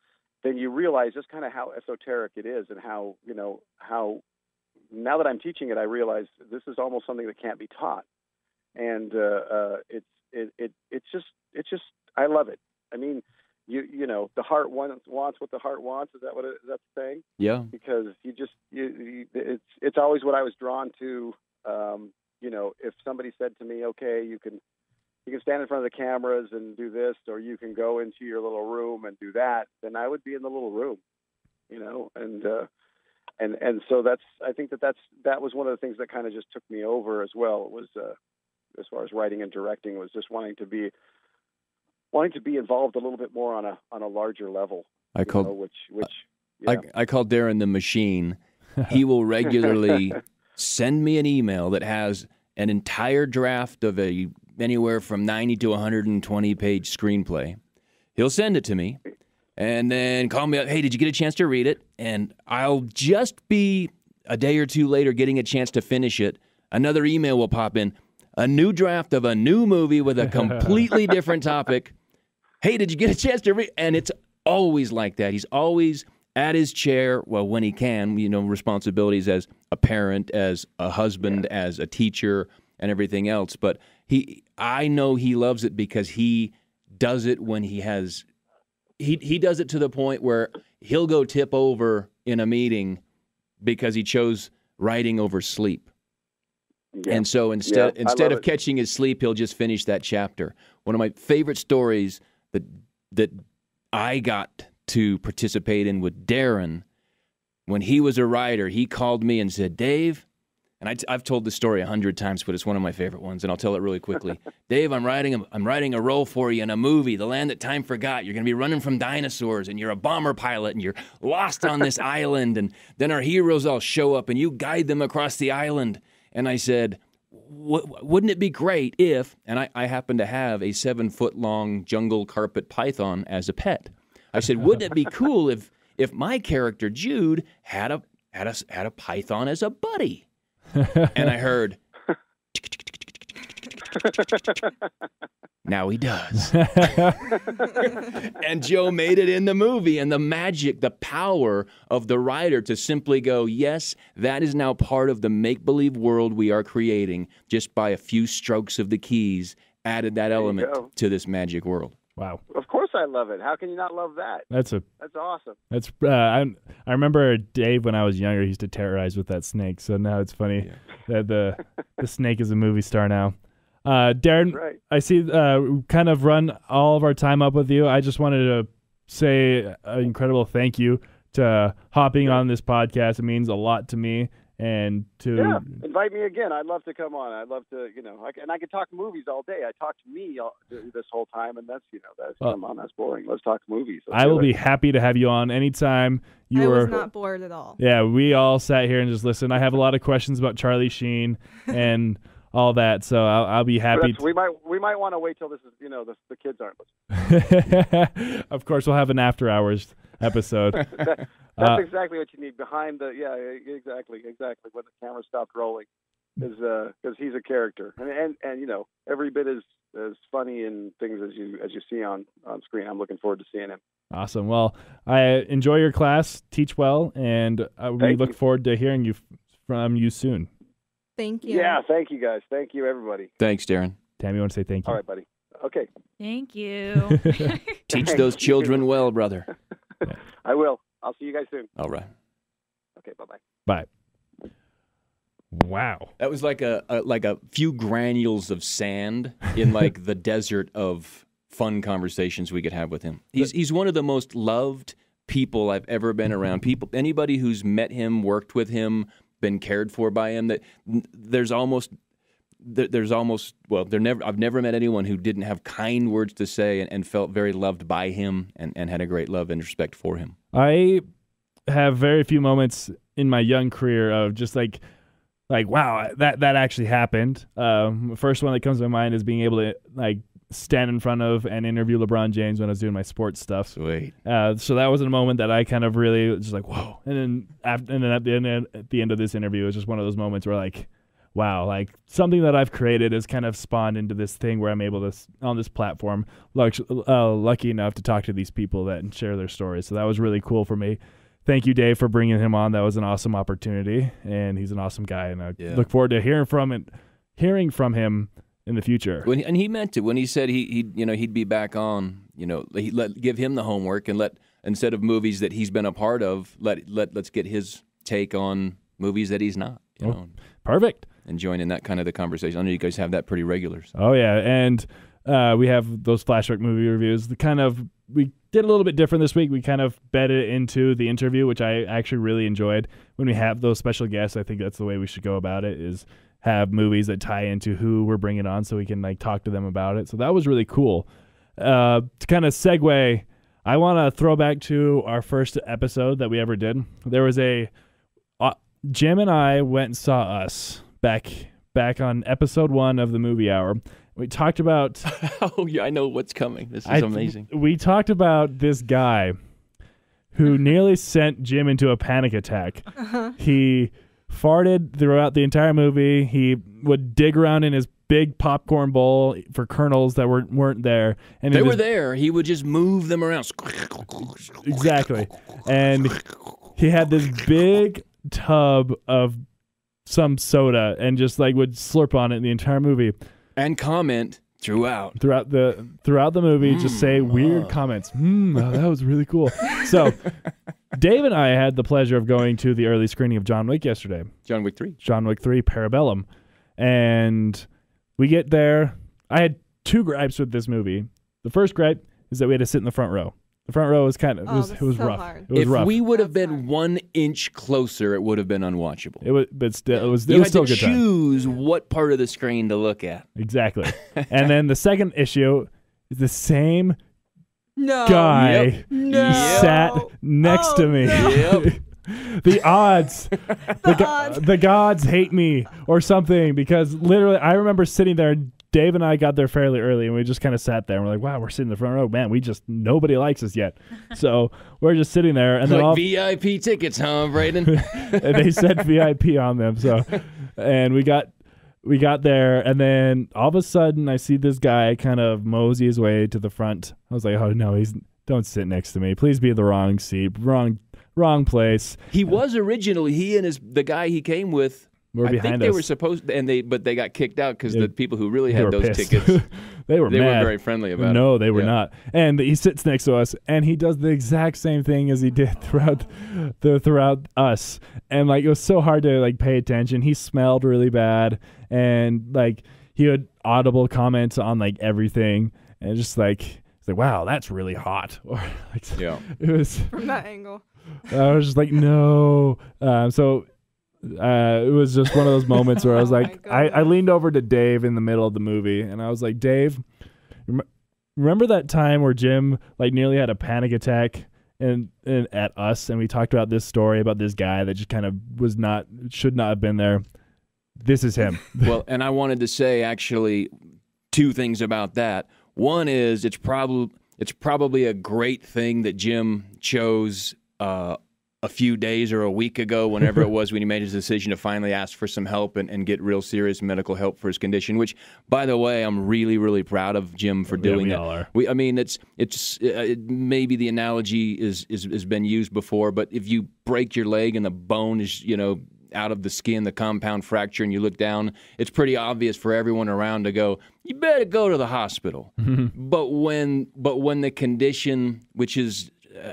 then you realize just kind of how esoteric it is and how, you know, how now that I'm teaching it, I realize this is almost something that can't be taught. And uh, uh, it's it, it it's just it's just I love it. I mean, you you know, the heart wants what the heart wants. Is that what it, is that the saying? Yeah. Because you just you, you, it's it's always what I was drawn to. Um, you know, if somebody said to me, okay, you can you can stand in front of the cameras and do this, or you can go into your little room and do that, then I would be in the little room. You know, and uh, and and so that's I think that that's that was one of the things that kind of just took me over as well. It was. Uh, as far as writing and directing, was just wanting to be wanting to be involved a little bit more on a on a larger level. I called know, which which yeah. I I call Darren the machine. He will regularly send me an email that has an entire draft of a anywhere from ninety to one hundred twenty page screenplay. He'll send it to me and then call me up, "Hey, did you get a chance to read it?" And I'll just be a day or two later getting a chance to finish it. Another email will pop in. A new draft of a new movie with a completely different topic. Hey, did you get a chance to read? And it's always like that. He's always at his chair, well, when he can, you know, responsibilities as a parent, as a husband, yeah. as a teacher, and everything else. But he, I know he loves it because he does it when he has, he, he does it to the point where he'll go tip over in a meeting because he chose writing over sleep. Yeah. And so instead yeah, instead of it. catching his sleep, he'll just finish that chapter. One of my favorite stories that that I got to participate in with Darren, when he was a writer, he called me and said, "Dave," and I, I've told this story a hundred times, but it's one of my favorite ones, and I'll tell it really quickly. "Dave, I'm writing a, I'm writing a role for you in a movie, The Land That Time Forgot. You're going to be running from dinosaurs, and you're a bomber pilot, and you're lost on this island, and then our heroes all show up, and you guide them across the island." And I said, wouldn't it be great if, and I, I happen to have a seven-foot-long jungle carpet python as a pet. I said, wouldn't it be cool if if my character, Jude, had a, had a, had a python as a buddy? And I heard, now he does. And Joe made it in the movie, and the magic, the power of the writer to simply go, yes, that is now part of the make-believe world we are creating just by a few strokes of the keys, added that element to this magic world. Wow. Of course I love it. How can you not love that? That's a That's awesome. That's uh, I I remember Dave when I was younger, he used to terrorize with that snake. So now it's funny yeah. that the the snake is a movie star now. Uh, Darren, right. I see uh, kind of run all of our time up with you. I just wanted to say an incredible thank you to hopping yeah. on this podcast. It means a lot to me. And to yeah, invite me again. I'd love to come on. I'd love to, you know, I, and I could talk movies all day. I talked me all, this whole time, and that's, you know, that's well, come on, that's boring. Let's talk movies. Let's I will be happy to have you on anytime. You I were, was not bored at all. Yeah, we all sat here and just listened. I have a lot of questions about Charlie Sheen and all that, so I'll, I'll be happy. We might we might want to wait till this is, you know, the, the kids aren't listening. Of course, we'll have an after hours episode. That's uh, exactly what you need behind the, yeah, exactly, exactly. When the camera stopped rolling, because uh, he's a character, and, and and you know, every bit as as funny in things as you as you see on on screen. I'm looking forward to seeing him. Awesome. Well, I enjoy your class. Teach well, and uh, we look you. forward to hearing you from you soon. Thank you. Yeah, thank you guys. Thank you, everybody. Thanks, Darren. Tammy, you want to say thank you? All right, buddy. Okay. Thank you. Teach those children well, brother. I will. I'll see you guys soon. All right. Okay, bye-bye. Bye. Wow. That was like a, a like a few granules of sand in like the desert of fun conversations we could have with him. He's he's one of the most loved people I've ever been around. People anybody who's met him, worked with him, been cared for by him, that there's almost there's almost well, there never I've never met anyone who didn't have kind words to say and, and felt very loved by him and, and had a great love and respect for him. I have very few moments in my young career of just like, like wow, that that actually happened. Um, the first one that comes to my mind is being able to like stand in front of and interview LeBron James when I was doing my sports stuff. Sweet. Uh, so that was a moment that I kind of really just like whoa. And then after, and then at the end at the end of this interview, it was just one of those moments where like, wow, like something that I've created has kind of spawned into this thing where I'm able to, on this platform, luck, uh, lucky enough to talk to these people that and share their stories. So that was really cool for me. Thank you, Dave, for bringing him on. That was an awesome opportunity, and he's an awesome guy, and I yeah. look forward to hearing from and hearing from him in the future. When, and he meant it when he said he he you know he'd be back on. You know, he let give him the homework and let instead of movies that he's been a part of, let let let's get his take on movies that he's not. You know, oh, perfect. And joining that kind of the conversation. I know you guys have that pretty regular. So. Oh yeah, and uh, we have those flashback movie reviews. The kind of we. Did a little bit different this week. We kind of bed it into the interview, which I actually really enjoyed. When we have those special guests, I think that's the way we should go about it, is have movies that tie into who we're bringing on so we can like talk to them about it. So that was really cool. Uh, to kind of segue, I want to throw back to our first episode that we ever did. There was a... Uh, Jim and I went and saw Us back, back on episode one of the Movie Hour. We talked about... oh, yeah, I know what's coming. This is I, amazing. We talked about this guy who nearly sent Jim into a panic attack. Uh-huh. He farted throughout the entire movie. He would dig around in his big popcorn bowl for kernels that were, weren't there. And they were just, there. He would just move them around. Exactly. And he had this big tub of some soda and just like would slurp on it the entire movie. And comment throughout. Throughout the throughout the movie, mm, just say weird uh. comments. Mm, oh, that was really cool. So Dave and I had the pleasure of going to the early screening of John Wick yesterday. John Wick three. John Wick three, Parabellum. And we get there. I had two gripes with this movie. The first gripe is that we had to sit in the front row. The front row was kind of, oh, it was, it was so rough. Hard. It was if rough. we would have been hard. one inch closer, it would have been unwatchable. It was, but still, it was, it was still a good time. You had to choose what part of the screen to look at. Exactly. And then the second issue is the same no. guy yep. no. sat next oh, to me. No. Yep. The odds, the, the, odds. Go, the gods hate me or something, because literally I remember sitting there. Dave and I got there fairly early, and we just kind of sat there, and we're like, wow, we're sitting in the front row. Man, we just, nobody likes us yet. So we're just sitting there. And like all, V I P tickets, huh, Braden? And they said V I P on them. So, and we got, we got there, and then all of a sudden, I see this guy kind of mosey his way to the front. I was like, oh, no, he's don't sit next to me. Please be in the wrong seat, wrong wrong place. He was originally, he and his the guy he came with, We're I think they us. were supposed to, and they, but they got kicked out because the people who really had those pissed. tickets, they were they mad. weren't very friendly about no, it. No, they were yeah. not. And he sits next to us, and he does the exact same thing as he did throughout the throughout Us, and like it was so hard to like pay attention. He smelled really bad, and like he had audible comments on like everything, and just like like wow, that's really hot. Or like, yeah, it was from that angle. I was just like no, um, so. Uh, it was just one of those moments where I was oh like, I, I leaned over to Dave in the middle of the movie, and I was like, Dave, rem remember that time where Jim like nearly had a panic attack and, and at Us, and we talked about this story about this guy that just kind of was not, should not have been there. This is him. Well, and I wanted to say actually two things about that. One is it's probably it's probably a great thing that Jim chose. Uh, a few days or a week ago, whenever it was, when he made his decision to finally ask for some help and, and get real serious medical help for his condition, which, by the way, I'm really, really proud of Jim for doing yeah, we that. All are. We, I mean, it's, it's, it, maybe the analogy is, is, has been used before, but if you break your leg and the bone is, you know, out of the skin, the compound fracture, and you look down, it's pretty obvious for everyone around to go, you better go to the hospital. Mm-hmm. But when, but when the condition, which is, uh,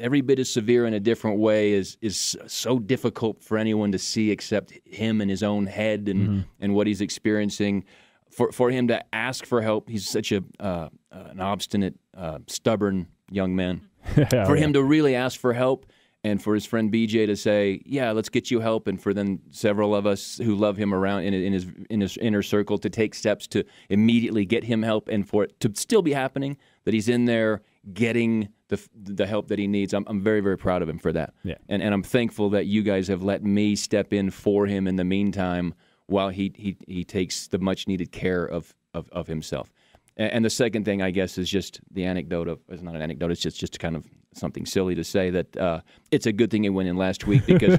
every bit as severe in a different way, is is so difficult for anyone to see except him in his own head and mm-hmm. and what he's experiencing. For for him to ask for help, he's such a uh, an obstinate, uh, stubborn young man. yeah, for yeah. him to really ask for help, and for his friend B J to say, "Yeah, let's get you help," and for then several of us who love him around in in his in his inner circle to take steps to immediately get him help, and for it to still be happening that he's in there getting the the help that he needs. I'm I'm very, very proud of him for that. Yeah. And and I'm thankful that you guys have let me step in for him in the meantime while he he he takes the much needed care of of, of himself. And, and the second thing, I guess, is just the anecdote of it's not an anecdote, it's just just kind of something silly to say that uh, it's a good thing he went in last week, because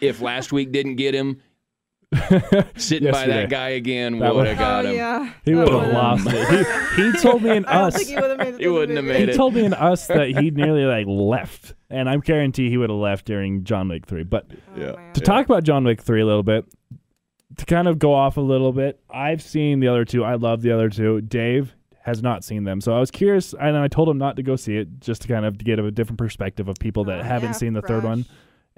if last week didn't get him, Sitting by that guy again would have got him. Yeah. He would have lost it. He, he told me in Us. He wouldn't have made it. He told me in Us that he nearly like left, and I guarantee he would have left during John Wick three. But oh, yeah. to yeah. talk about John Wick three a little bit, to kind of go off a little bit, I've seen the other two. I love the other two. Dave has not seen them, so I was curious, and I told him not to go see it just to kind of get a different perspective of people that oh, haven't yeah, seen the fresh. third one.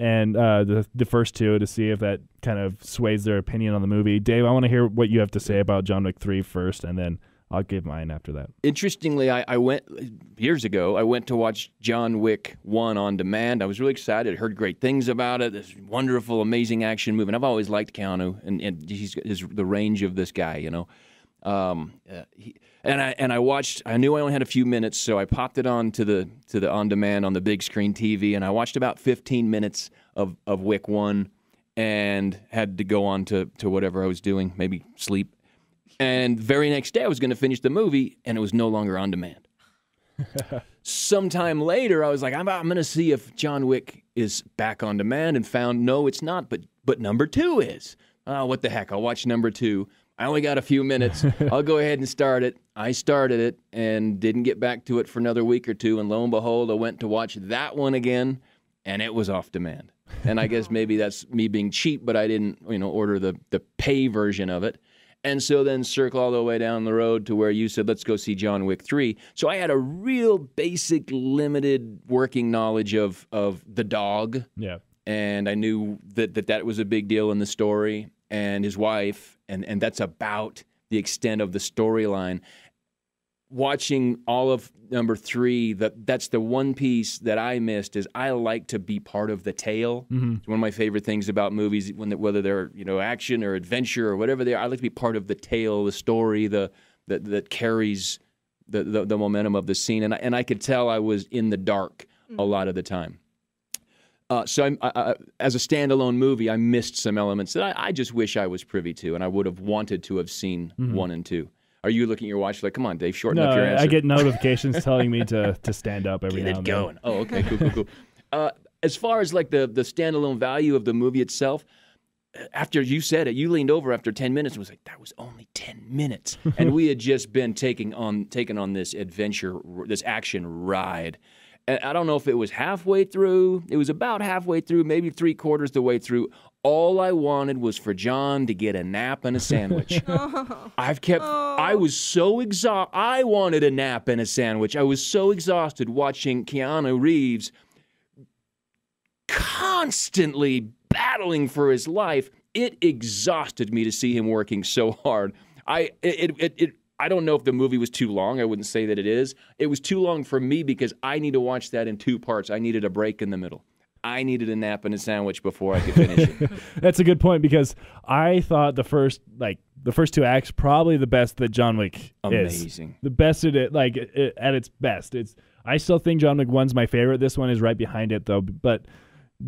And uh, the the first two to see if that kind of sways their opinion on the movie. Dave, I want to hear what you have to say about John Wick three first, and then I'll give mine after that. Interestingly, I, I went years ago. I went to watch John Wick one on demand. I was really excited. Heard great things about it. This wonderful, amazing action movie. And I've always liked Keanu, and and he's his, the range of this guy, you know. Um, uh, he, and I and I watched. I knew I only had a few minutes, so I popped it on to the to the on demand on the big screen T V, and I watched about fifteen minutes of of Wick One, and had to go on to to whatever I was doing, maybe sleep. And very next day, I was going to finish the movie, and it was no longer on demand. Sometime later, I was like, I'm I'm going to see if John Wick is back on demand, and found no, it's not. But but number two is. Oh, what the heck? I'll watch number two. I only got a few minutes. I'll go ahead and start it. I started it and didn't get back to it for another week or two. And lo and behold, I went to watch that one again, and it was off demand. And I guess maybe that's me being cheap, but I didn't, you know, order the the pay version of it. And so then circle all the way down the road to where you said, let's go see John Wick three. So I had a real basic, limited working knowledge of of the dog. Yeah. And I knew that that, that was a big deal in the story. And his wife, and, and that's about the extent of the storyline. Watching all of number three, that that's the one piece that I missed is I like to be part of the tale. Mm-hmm. It's one of my favorite things about movies, when whether they're you know action or adventure or whatever they are. I like to be part of the tale, the story, the that that carries the, the the momentum of the scene. And I, and I could tell I was in the dark mm-hmm. a lot of the time. Uh, so I'm, I, I, as a standalone movie, I missed some elements that I, I just wish I was privy to, and I would have wanted to have seen mm-hmm. one and two. Are you looking at your watch like, come on, Dave, shorten no, up your answer? I get notifications telling me to to stand up every get now and then. Get it going. Oh, okay, cool, cool, cool. Uh, as far as like the, the standalone value of the movie itself, after you said it, you leaned over after ten minutes and was like, that was only ten minutes. And we had just been taking on, taking on this adventure, this action ride. I don't know if it was halfway through. It was about halfway through, maybe three quarters the way through. All I wanted was for John to get a nap and a sandwich. oh. I've kept, oh. I was so exhausted. I wanted a nap and a sandwich. I was so exhausted watching Keanu Reeves constantly battling for his life. It exhausted me to see him working so hard. I, it, it, it, I don't know if the movie was too long. I wouldn't say that it is. It was too long for me because I need to watch that in two parts. I needed a break in the middle. I needed a nap and a sandwich before I could finish it. That's a good point because I thought the first like the first two acts probably the best that John Wick is. Amazing. The best at it like it, at its best. It's I still think John Wick one's my favorite. This one is right behind it though. But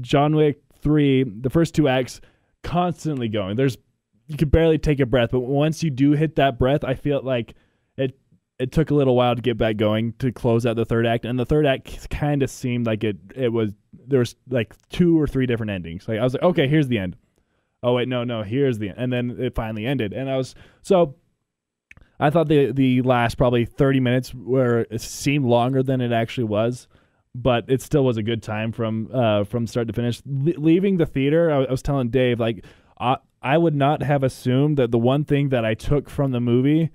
John Wick three, the first two acts constantly going. There's You could barely take a breath, but once you do hit that breath, I feel like it it took a little while to get back going to close out the third act. And the third act kind of seemed like it it was there was like two or three different endings. Like I was like, okay, here's the end. Oh wait, no, no, here's the end. And then it finally ended. And I was so I thought the the last probably thirty minutes were it seemed longer than it actually was, but it still was a good time from uh from start to finish. Le leaving the theater, I, I was telling Dave like. I, I would not have assumed that the one thing that I took from the movie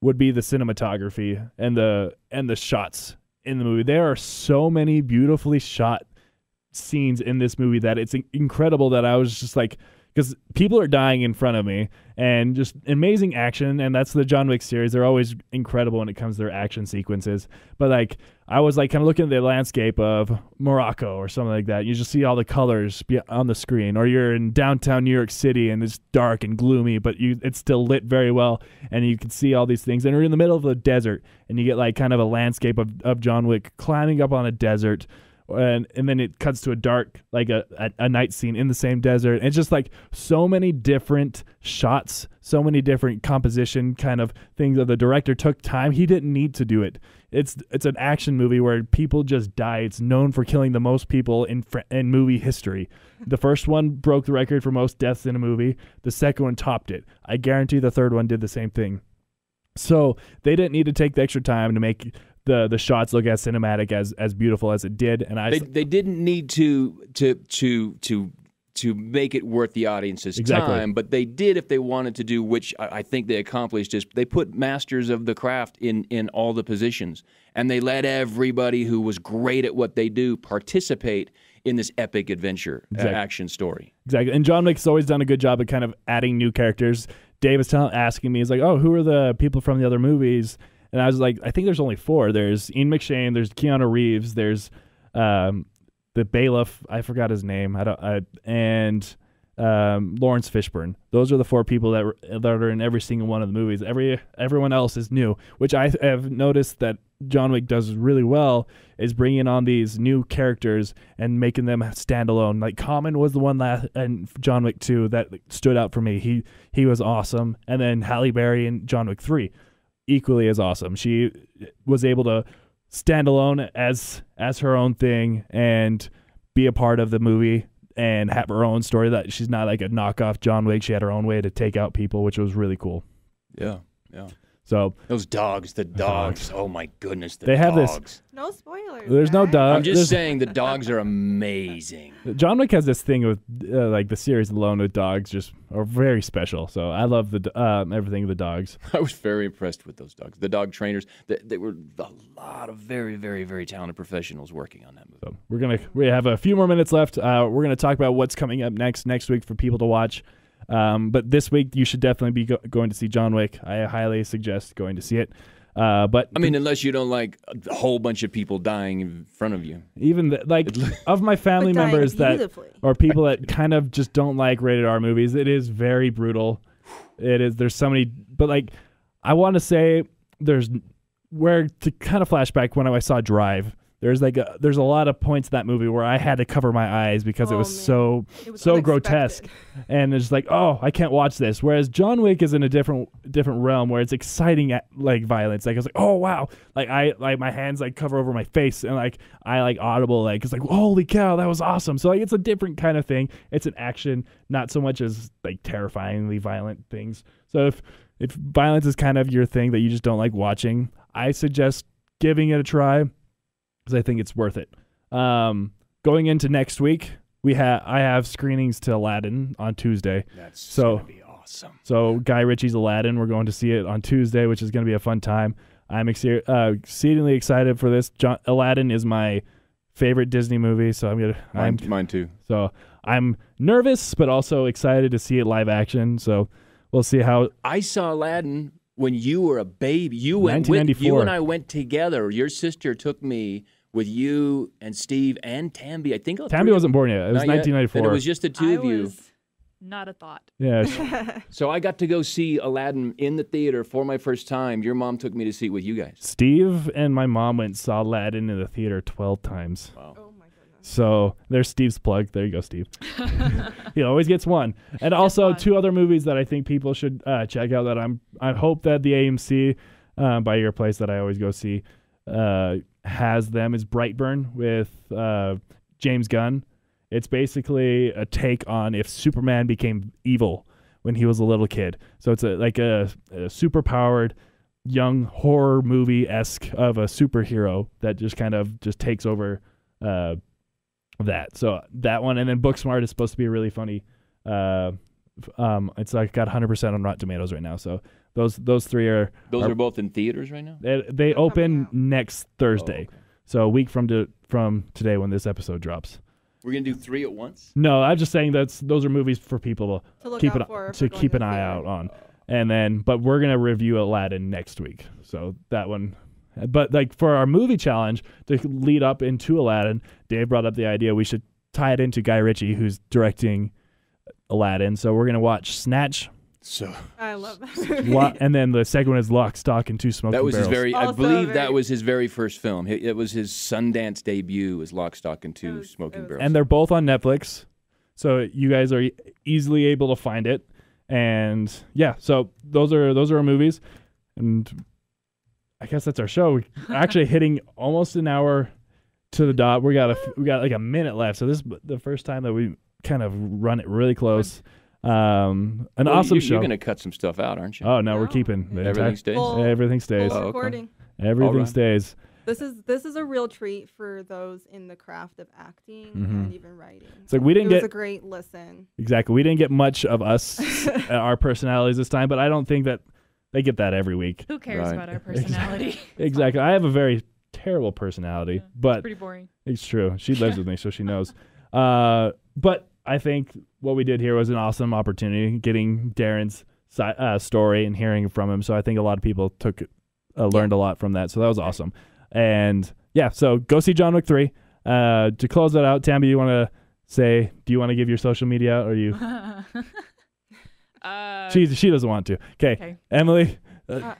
would be the cinematography and the and the shots in the movie. There are so many beautifully shot scenes in this movie that it's incredible that I was just like, because people are dying in front of me and just amazing action. And that's the John Wick series. They're always incredible when it comes to their action sequences. But like, I was like kind of looking at the landscape of Morocco or something like that. You just see all the colors on the screen, or you're in downtown New York City and it's dark and gloomy, but you it's still lit very well. And you can see all these things. And you're in the middle of the desert and you get like kind of a landscape of, of John Wick climbing up on a desert. And and then it cuts to a dark, like a, a, a night scene in the same desert. And it's just like so many different shots, so many different composition kind of things that the director took time. He didn't need to do it. It's it's an action movie where people just die. It's known for killing the most people in, in movie history. The first one broke the record for most deaths in a movie. The second one topped it. I guarantee the third one did the same thing. So they didn't need to take the extra time to make the the shots look as cinematic as as beautiful as it did. And I they, they didn't need to to to to. to make it worth the audience's exactly. time, but they did if they wanted to do, which I think they accomplished, is they put masters of the craft in, in all the positions, and they let everybody who was great at what they do participate in this epic adventure exactly. uh, action story. Exactly, and John Wick's always done a good job at kind of adding new characters. Dave was asking me, he's like, oh, who are the people from the other movies? And I was like, I think there's only four. There's Ian McShane, there's Keanu Reeves, there's... Um, the bailiff, I forgot his name, I don't, I, and um, Lawrence Fishburne. Those are the four people that, were, that are in every single one of the movies. Every Everyone else is new, which I have noticed that John Wick does really well, is bringing on these new characters and making them stand alone. Like Common was the one last, and John Wick two that stood out for me. He he was awesome. And then Halle Berry in John Wick three, equally as awesome. She was able to stand alone as as her own thing and be a part of the movie and have her own story, that she's not like a knockoff John Wick. She had her own way to take out people, which was really cool. Yeah, yeah. So those dogs, the dogs. Oh my goodness, the they have dogs. This. No spoilers. There's no dogs. I'm just There's, saying the dogs are amazing. John Wick has this thing with uh, like the series alone with dogs, just are very special. So I love the uh, everything with the dogs. I was very impressed with those dogs. The dog trainers. They, they were a lot of very, very, very talented professionals working on that movie. So we're gonna we have a few more minutes left. Uh, we're gonna talk about what's coming up next next week for people to watch. Um, but this week you should definitely be go going to see John Wick. I highly suggest going to see it. Uh, but I mean, unless you don't like a whole bunch of people dying in front of you. Even the, like of my family members that or people that kind of just don't like rated R movies, it is very brutal. It is. There's so many. But like, I want to say there's where to kind of flashback when I saw Drive. There's like a, there's a lot of points in that movie where I had to cover my eyes because oh, it was man. so it was so unexpected. grotesque, and it's like, oh, I can't watch this. Whereas John Wick is in a different different realm where it's exciting at, like violence. Like I was like, oh wow, like I like my hands like cover over my face and like I like audible like it's like holy cow, that was awesome. So like it's a different kind of thing. It's an action, not so much as like terrifyingly violent things. So if if violence is kind of your thing that you just don't like watching, I suggest giving it a try. I think it's worth it. Um, going into next week, we have I have screenings to Aladdin on Tuesday. That's so, gonna be awesome. So Guy Ritchie's Aladdin, we're going to see it on Tuesday, which is going to be a fun time. I'm ex uh, exceedingly excited for this. John Aladdin is my favorite Disney movie, so I'm gonna. Mine, I'm, mine too. So I'm nervous, but also excited to see it live action. So we'll see how. I saw Aladdin when you were a baby. You went with, you and I went together. Your sister took me. With you and Steve and Tambi, I think. Tambi wasn't born yet. It was nineteen ninety-four. It was just the two I of you. Was not a thought. Yeah. So I got to go see Aladdin in the theater for my first time. Your mom took me to see it with you guys. Steve and my mom went and saw Aladdin in the theater twelve times. Wow. Oh my goodness. So there's Steve's plug. There you go, Steve. He always gets one. And also one. two other movies that I think people should uh, check out. That I'm. I hope that the A M C uh, by your place that I always go see. Uh, has them is Brightburn with uh, James Gunn. It's basically a take on if Superman became evil when he was a little kid. So it's a, like a, a super-powered young horror movie-esque of a superhero that just kind of just takes over uh, that. So that one. And then Booksmart is supposed to be really funny. Uh, um, it's like got one hundred percent on Rotten Tomatoes right now. So Those those three are those are, are both in theaters right now. They, they open next Thursday, oh, okay. So a week from to, from today when this episode drops. We're gonna do three at once. No, I'm just saying that's those are movies for people to keep an to keep an eye out on, and then but we're gonna review Aladdin next week. So that one, but like for our movie challenge to lead up into Aladdin, Dave brought up the idea we should tie it into Guy Ritchie, who's directing Aladdin. So we're gonna watch Snatch. So I love that. And then the second one is Lock, Stock, and Two Smoking Barrels. That was his very, I believe that was his very first film. It was his Sundance debut, is Lock, Stock, and Two Smoking Barrels. And they're both on Netflix, so you guys are easily able to find it. And yeah, so those are those are our movies, and I guess that's our show. We're actually hitting almost an hour to the dot. We got a we got like a minute left, so this is the first time that we kind of run it really close. Um, an well, awesome you, show. You're going to cut some stuff out, aren't you? Oh, no, no. we're keeping. The everything, entire, stays? Full, everything stays. Full recording. Oh, okay. Everything right. stays. This is this is a real treat for those in the craft of acting mm-hmm. and even writing. So we didn't it get was a great listen. Exactly, we didn't get much of us, our personalities this time, but I don't think that they get that every week. Who cares right. about our personality? Exactly. I have a very terrible personality, yeah, but it's pretty boring. It's true. She lives with me, so she knows. Uh, but I think what we did here was an awesome opportunity, getting Darren's si uh, story and hearing from him. So I think a lot of people took uh, learned yeah. a lot from that. So that was awesome. And yeah, so go see John Wick three. Uh, to close that out, Tammy, you want to say, do you want to give your social media or you? uh, she, she doesn't want to. Okay. Emily. Uh,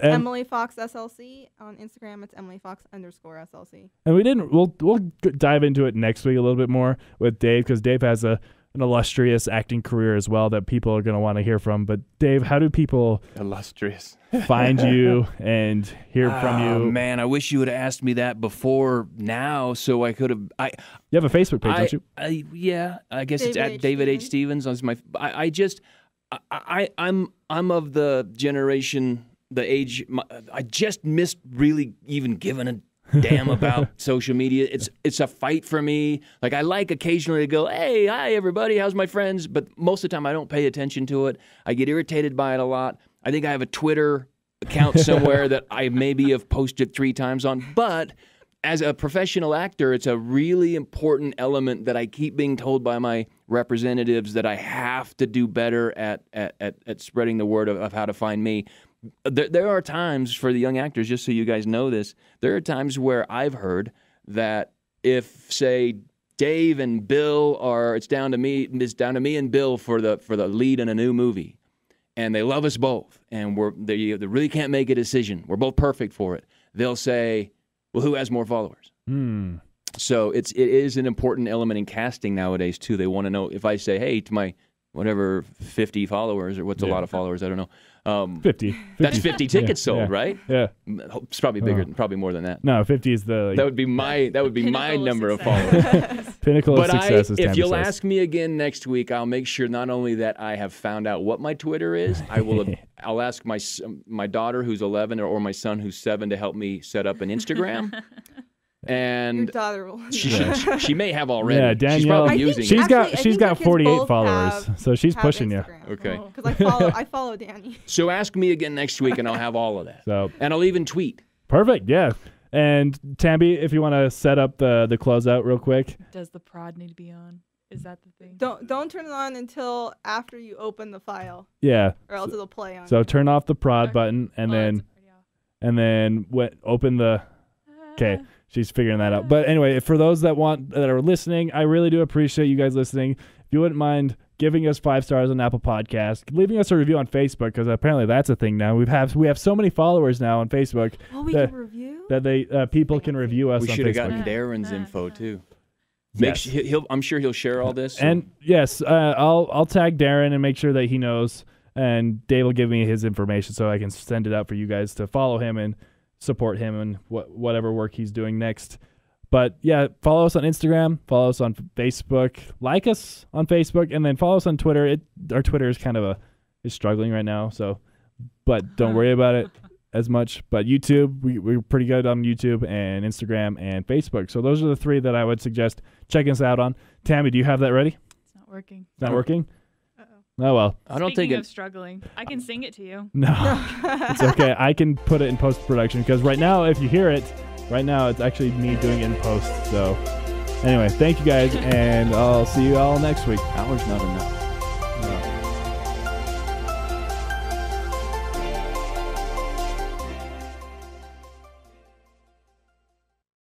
Emily Fox S L C. On Instagram, it's Emily Fox underscore S L C. And we didn't, we'll, we'll dive into it next week a little bit more with Dave, because Dave has a, an illustrious acting career as well that people are going to want to hear from. But Dave, how do people illustrious find you and hear uh, from you? Man, I wish you would have asked me that before now, so I could have. I you have a Facebook page, I, don't you? I, yeah, I guess David it's at H. David H. Stevens. That's my. I, I just, I, I, I'm, I'm of the generation, the age. My, I just missed really even giving a damn about social media. It's it's a fight for me. Like, I like occasionally to go, hey, hi, everybody, how's my friends? But most of the time, I don't pay attention to it. I get irritated by it a lot. I think I have a Twitter account somewhere that I maybe have posted three times on. But as a professional actor, it's a really important element that I keep being told by my representatives that I have to do better at, at, at, at spreading the word of, of how to find me. There, there are times, for the young actors, just so you guys know this, there are times where I've heard that if, say, Dave and Bill are, it's down to me, it's down to me and Bill for the for the lead in a new movie, and they love us both, and we're they, they really can't make a decision. We're both perfect for it. They'll say, well, who has more followers? Hmm. So it's it is an important element in casting nowadays too. They want to know if I say, hey, to my whatever fifty followers, or what's yeah. a lot of followers, I don't know. Um, fifty. fifty. That's fifty tickets yeah, sold, yeah, right? Yeah. It's probably bigger, oh. probably more than that. No, fifty is the. Like, that would be my. That would be my of number success. Of followers. Pinnacle but of success. I, is if you'll says. Ask me again next week, I'll make sure not only that I have found out what my Twitter is. I will. I'll ask my my daughter who's eleven or, or my son who's seven to help me set up an Instagram. And she, she, she may have already. Yeah, Danielle, she's probably think, using she's it. Got, actually, she's got forty-eight followers, have, so she's pushing Instagram. You. Okay. Because oh. I follow, I follow Danny. So ask me again next week, and I'll have all of that. So, and I'll even tweet. Perfect, yeah. And Tammy, if you want to set up the, the closeout real quick. Does the prod need to be on? Is that the thing? Don't don't turn it on until after you open the file. Yeah. Or else so, it'll play on. So it. Turn off the prod okay. button, and oh, then yeah. and then what? Open the. Okay. She's figuring that out. But anyway, for those that want that are listening, I really do appreciate you guys listening. If you wouldn't mind giving us five stars on Apple Podcasts, leaving us a review on Facebook, because apparently that's a thing now. We've have we have so many followers now on Facebook. Oh, we that, can review that they uh, people can review us. We should have gotten Darren's info too. Make yes. sure he'll. I'm sure he'll share all this. And so. yes, uh, I'll I'll tag Darren and make sure that he knows. And Dave will give me his information so I can send it out for you guys to follow him and. Support him and what whatever work he's doing next. But yeah, follow us on Instagram, follow us on Facebook, like us on Facebook, and then follow us on Twitter. It our Twitter is kind of a is struggling right now, so but don't worry about it as much. But YouTube, we, we're pretty good on YouTube and Instagram and Facebook. So those are the three that I would suggest checking us out on. Tammy, do you have that ready? It's not working. It's not working? Oh, well. I don't Speaking think of it, struggling. I can sing it to you. No. It's okay. I can put it in post-production, because right now, if you hear it, right now, it's actually me doing it in post. So anyway, thank you guys, and I'll see you all next week. Hours not enough.